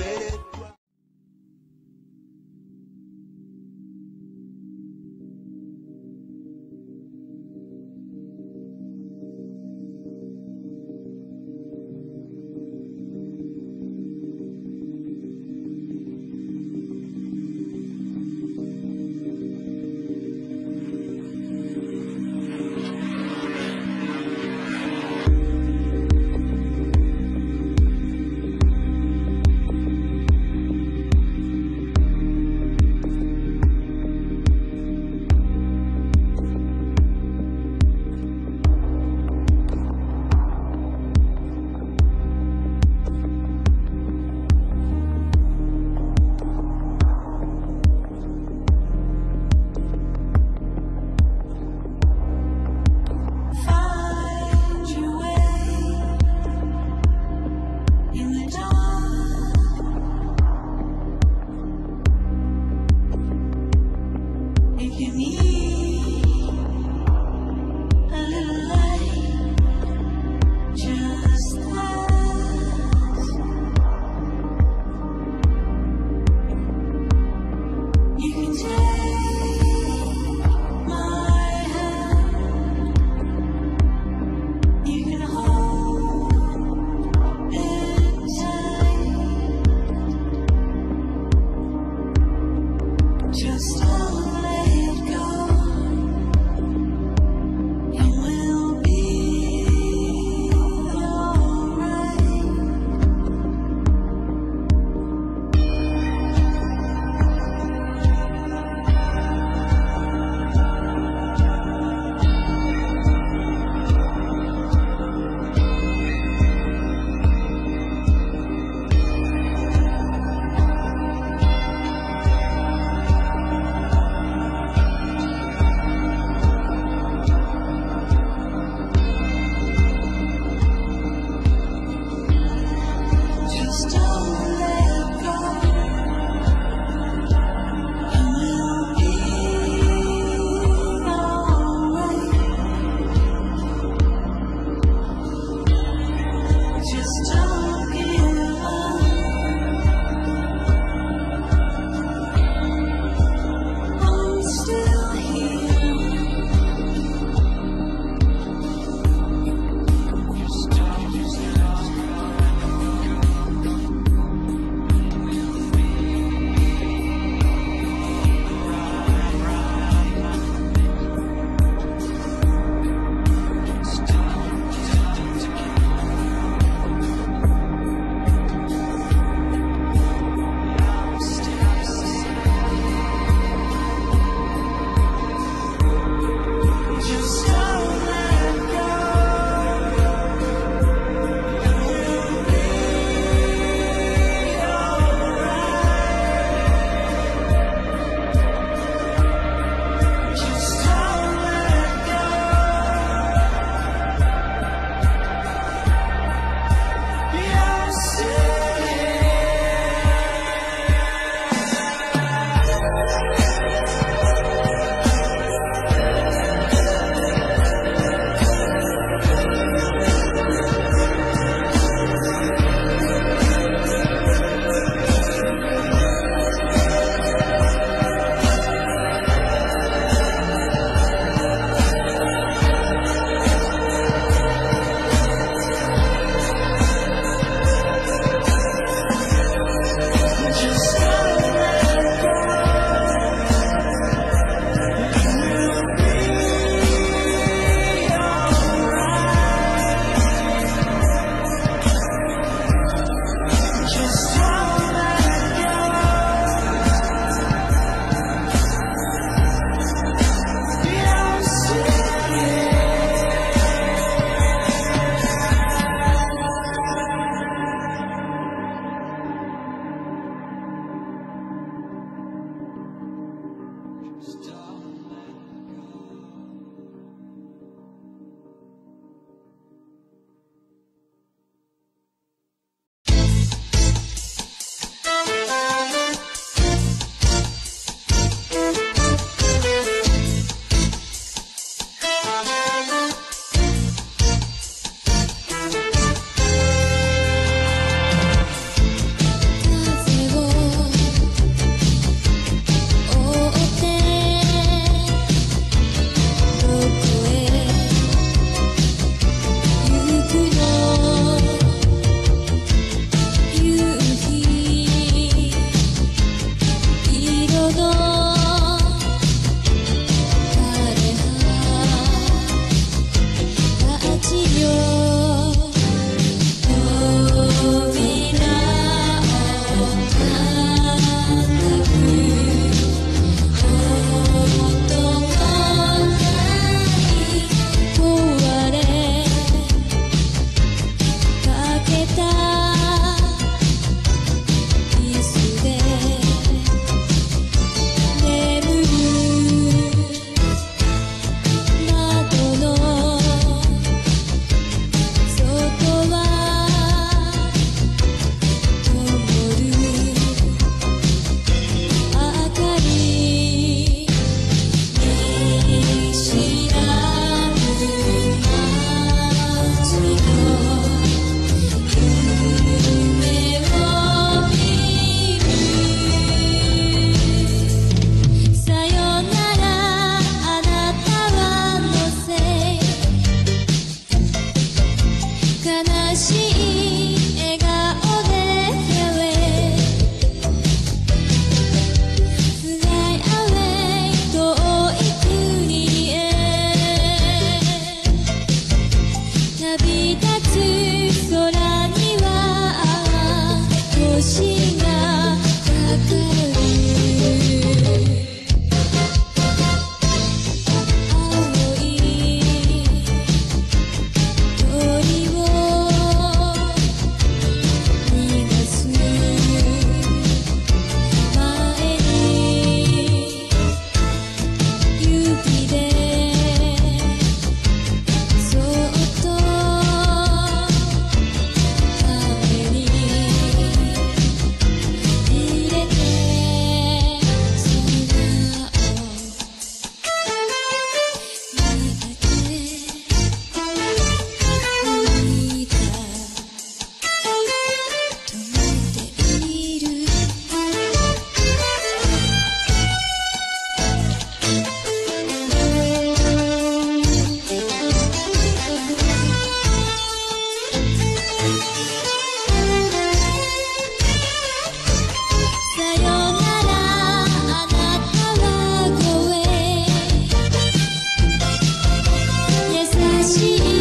dream.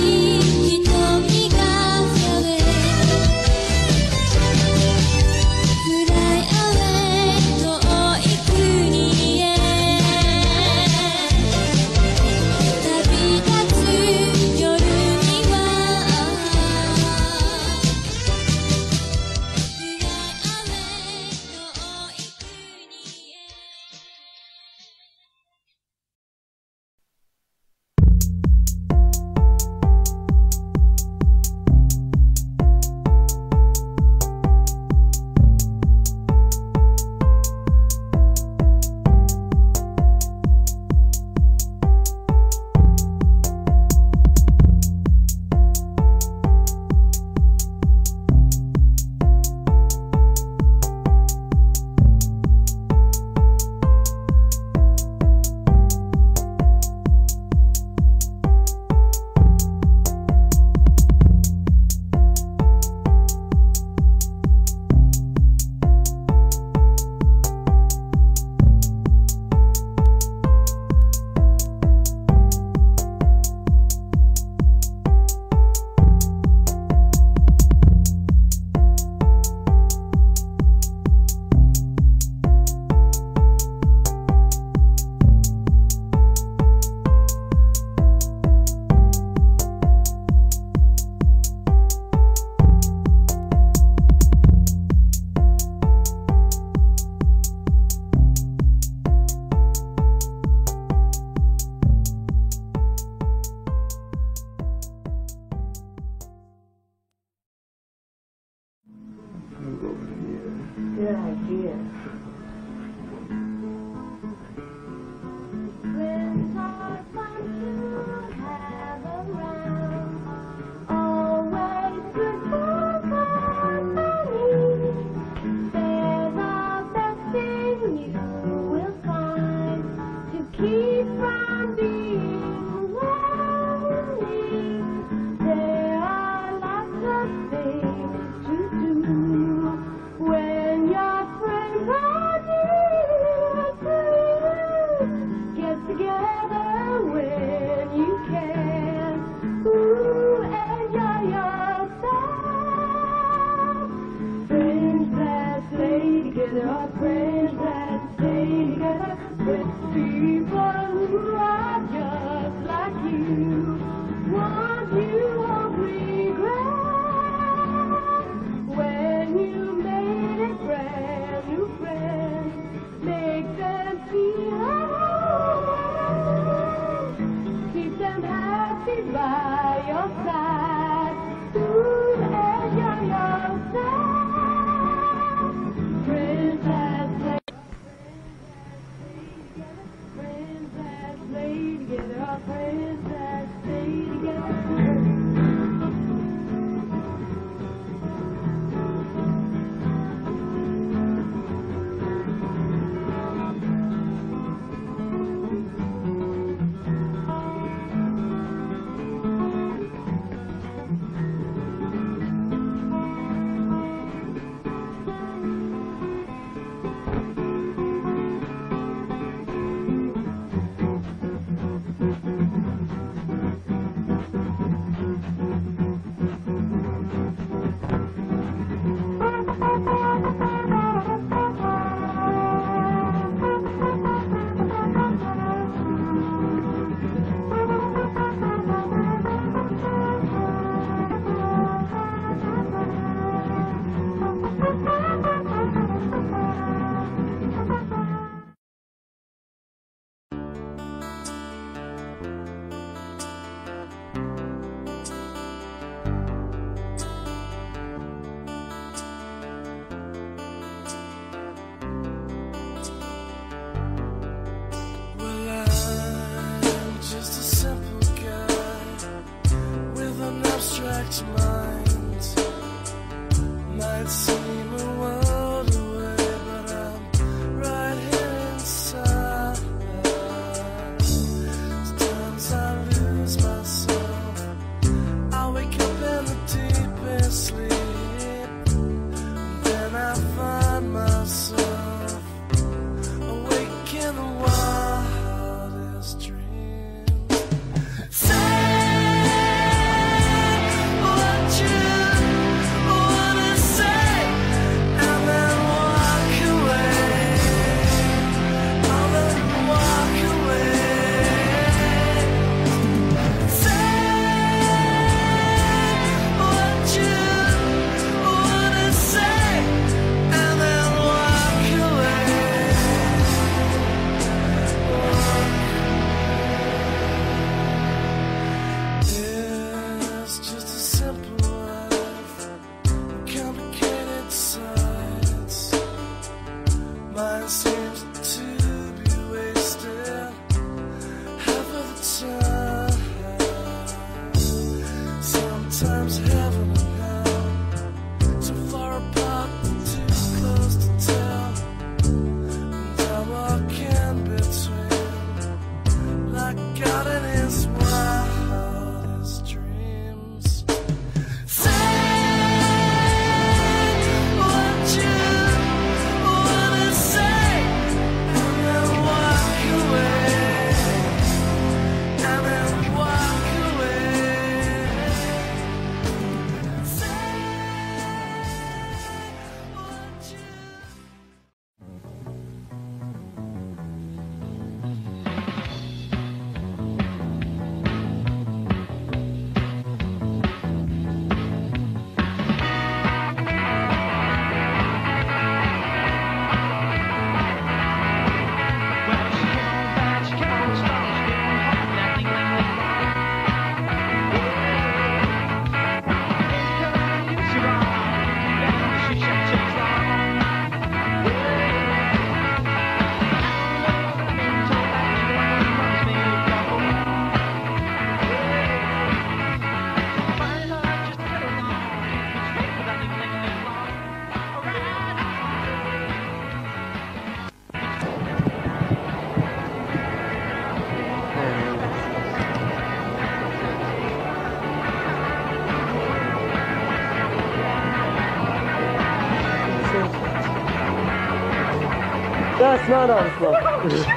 That's not on the floor. Thank you.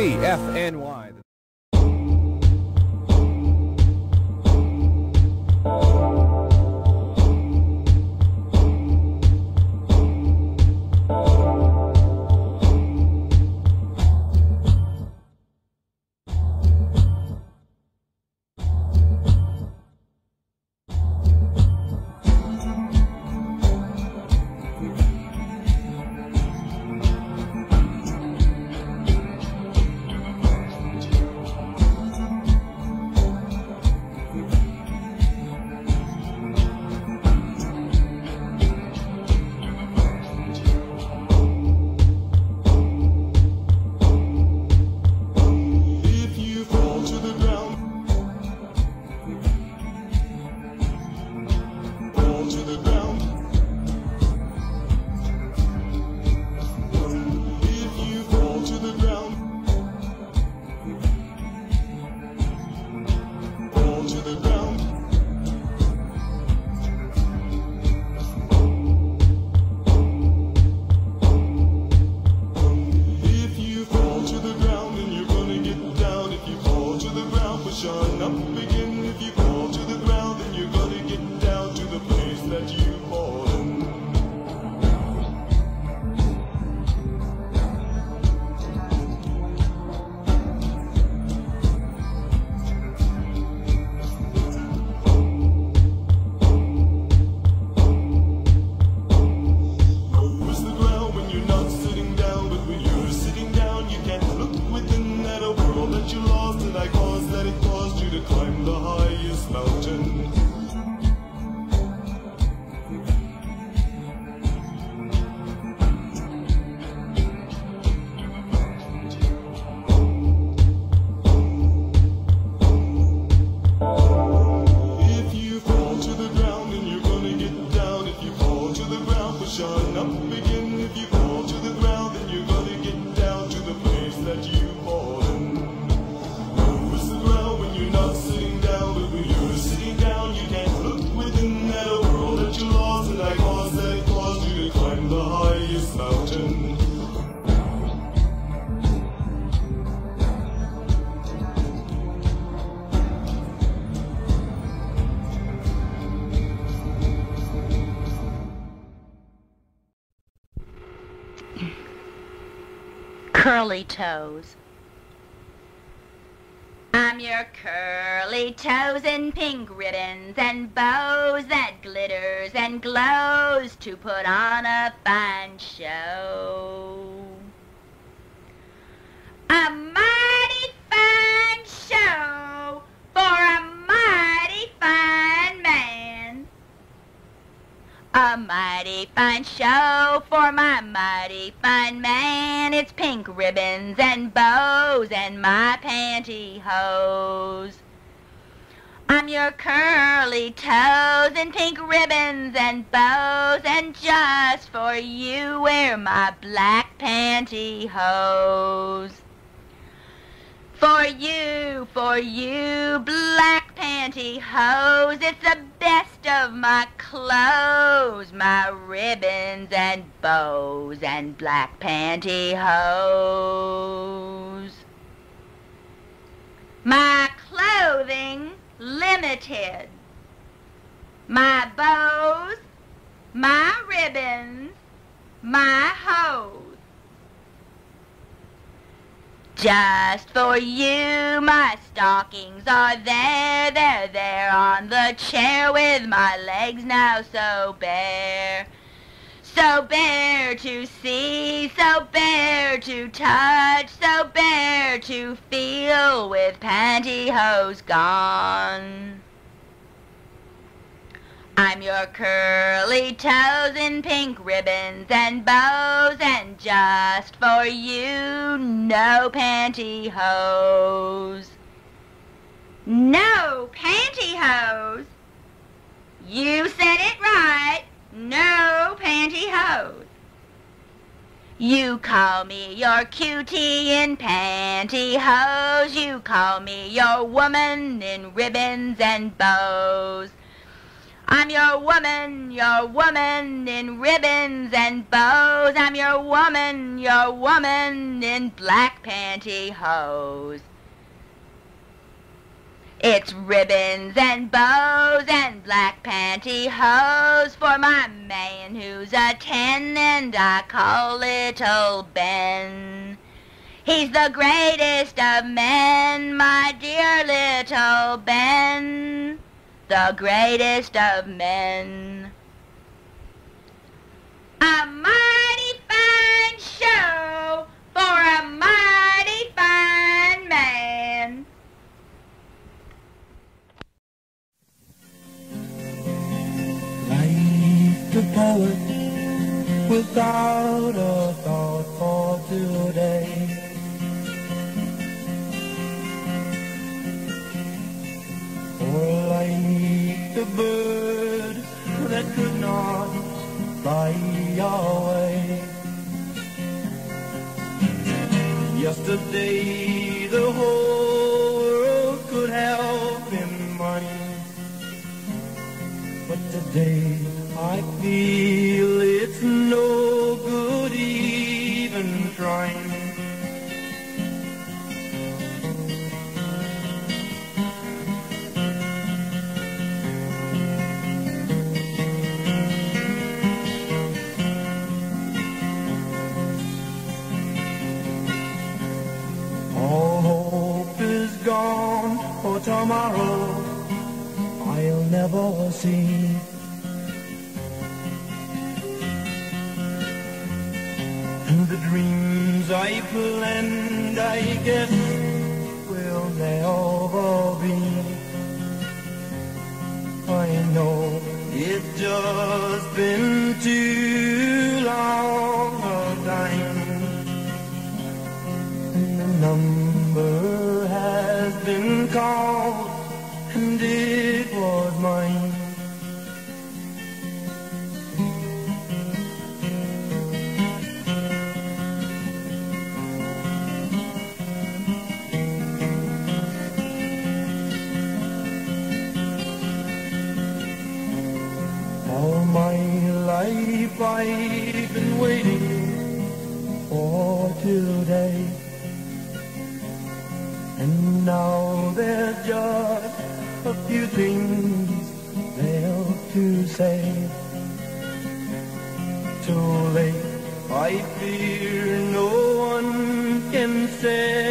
CFNY. Curly toes. I'm your curly toes and pink ribbons and bows that glitters and glows to put on a fine show. A mighty fine show for a mighty fine man. A mighty fine show for my mighty fine man. It's pink ribbons and bows and my pantyhose. I'm your curly toes and pink ribbons and bows, and just for you wear my black pantyhose. For you, black pantyhose, it's the best of my clothes, my ribbons and bows and black pantyhose. My clothing, limited. My bows, my ribbons, my hose. Just for you, my stockings are there, they're there on the chair with my legs now so bare to see, so bare to touch, so bare to feel with pantyhose gone. I'm your curly toes and pink ribbons and bows, and just for you, no pantyhose. No pantyhose? You said it right, no pantyhose. You call me your cutie in pantyhose, you call me your woman in ribbons and bows. I'm your woman in ribbons and bows. I'm your woman in black pantyhose. It's ribbons and bows and black pantyhose for my man who's a 10, and I call little Ben. He's the greatest of men, my dear little Ben, the greatest of men. A mighty fine show for a mighty fine man. Life the poet without a thought for today. Like the bird that could not fly away. Yesterday the whole world could help him money, but today I feel it's no good even trying. Tomorrow I'll never see. And the dreams I planned, I guess, will never be. I know it's just been too long a time, and the number has been called, and it was mine. All my life I've been waiting for today, and now there's just a few things they'll to say. Too late, I fear no one can say.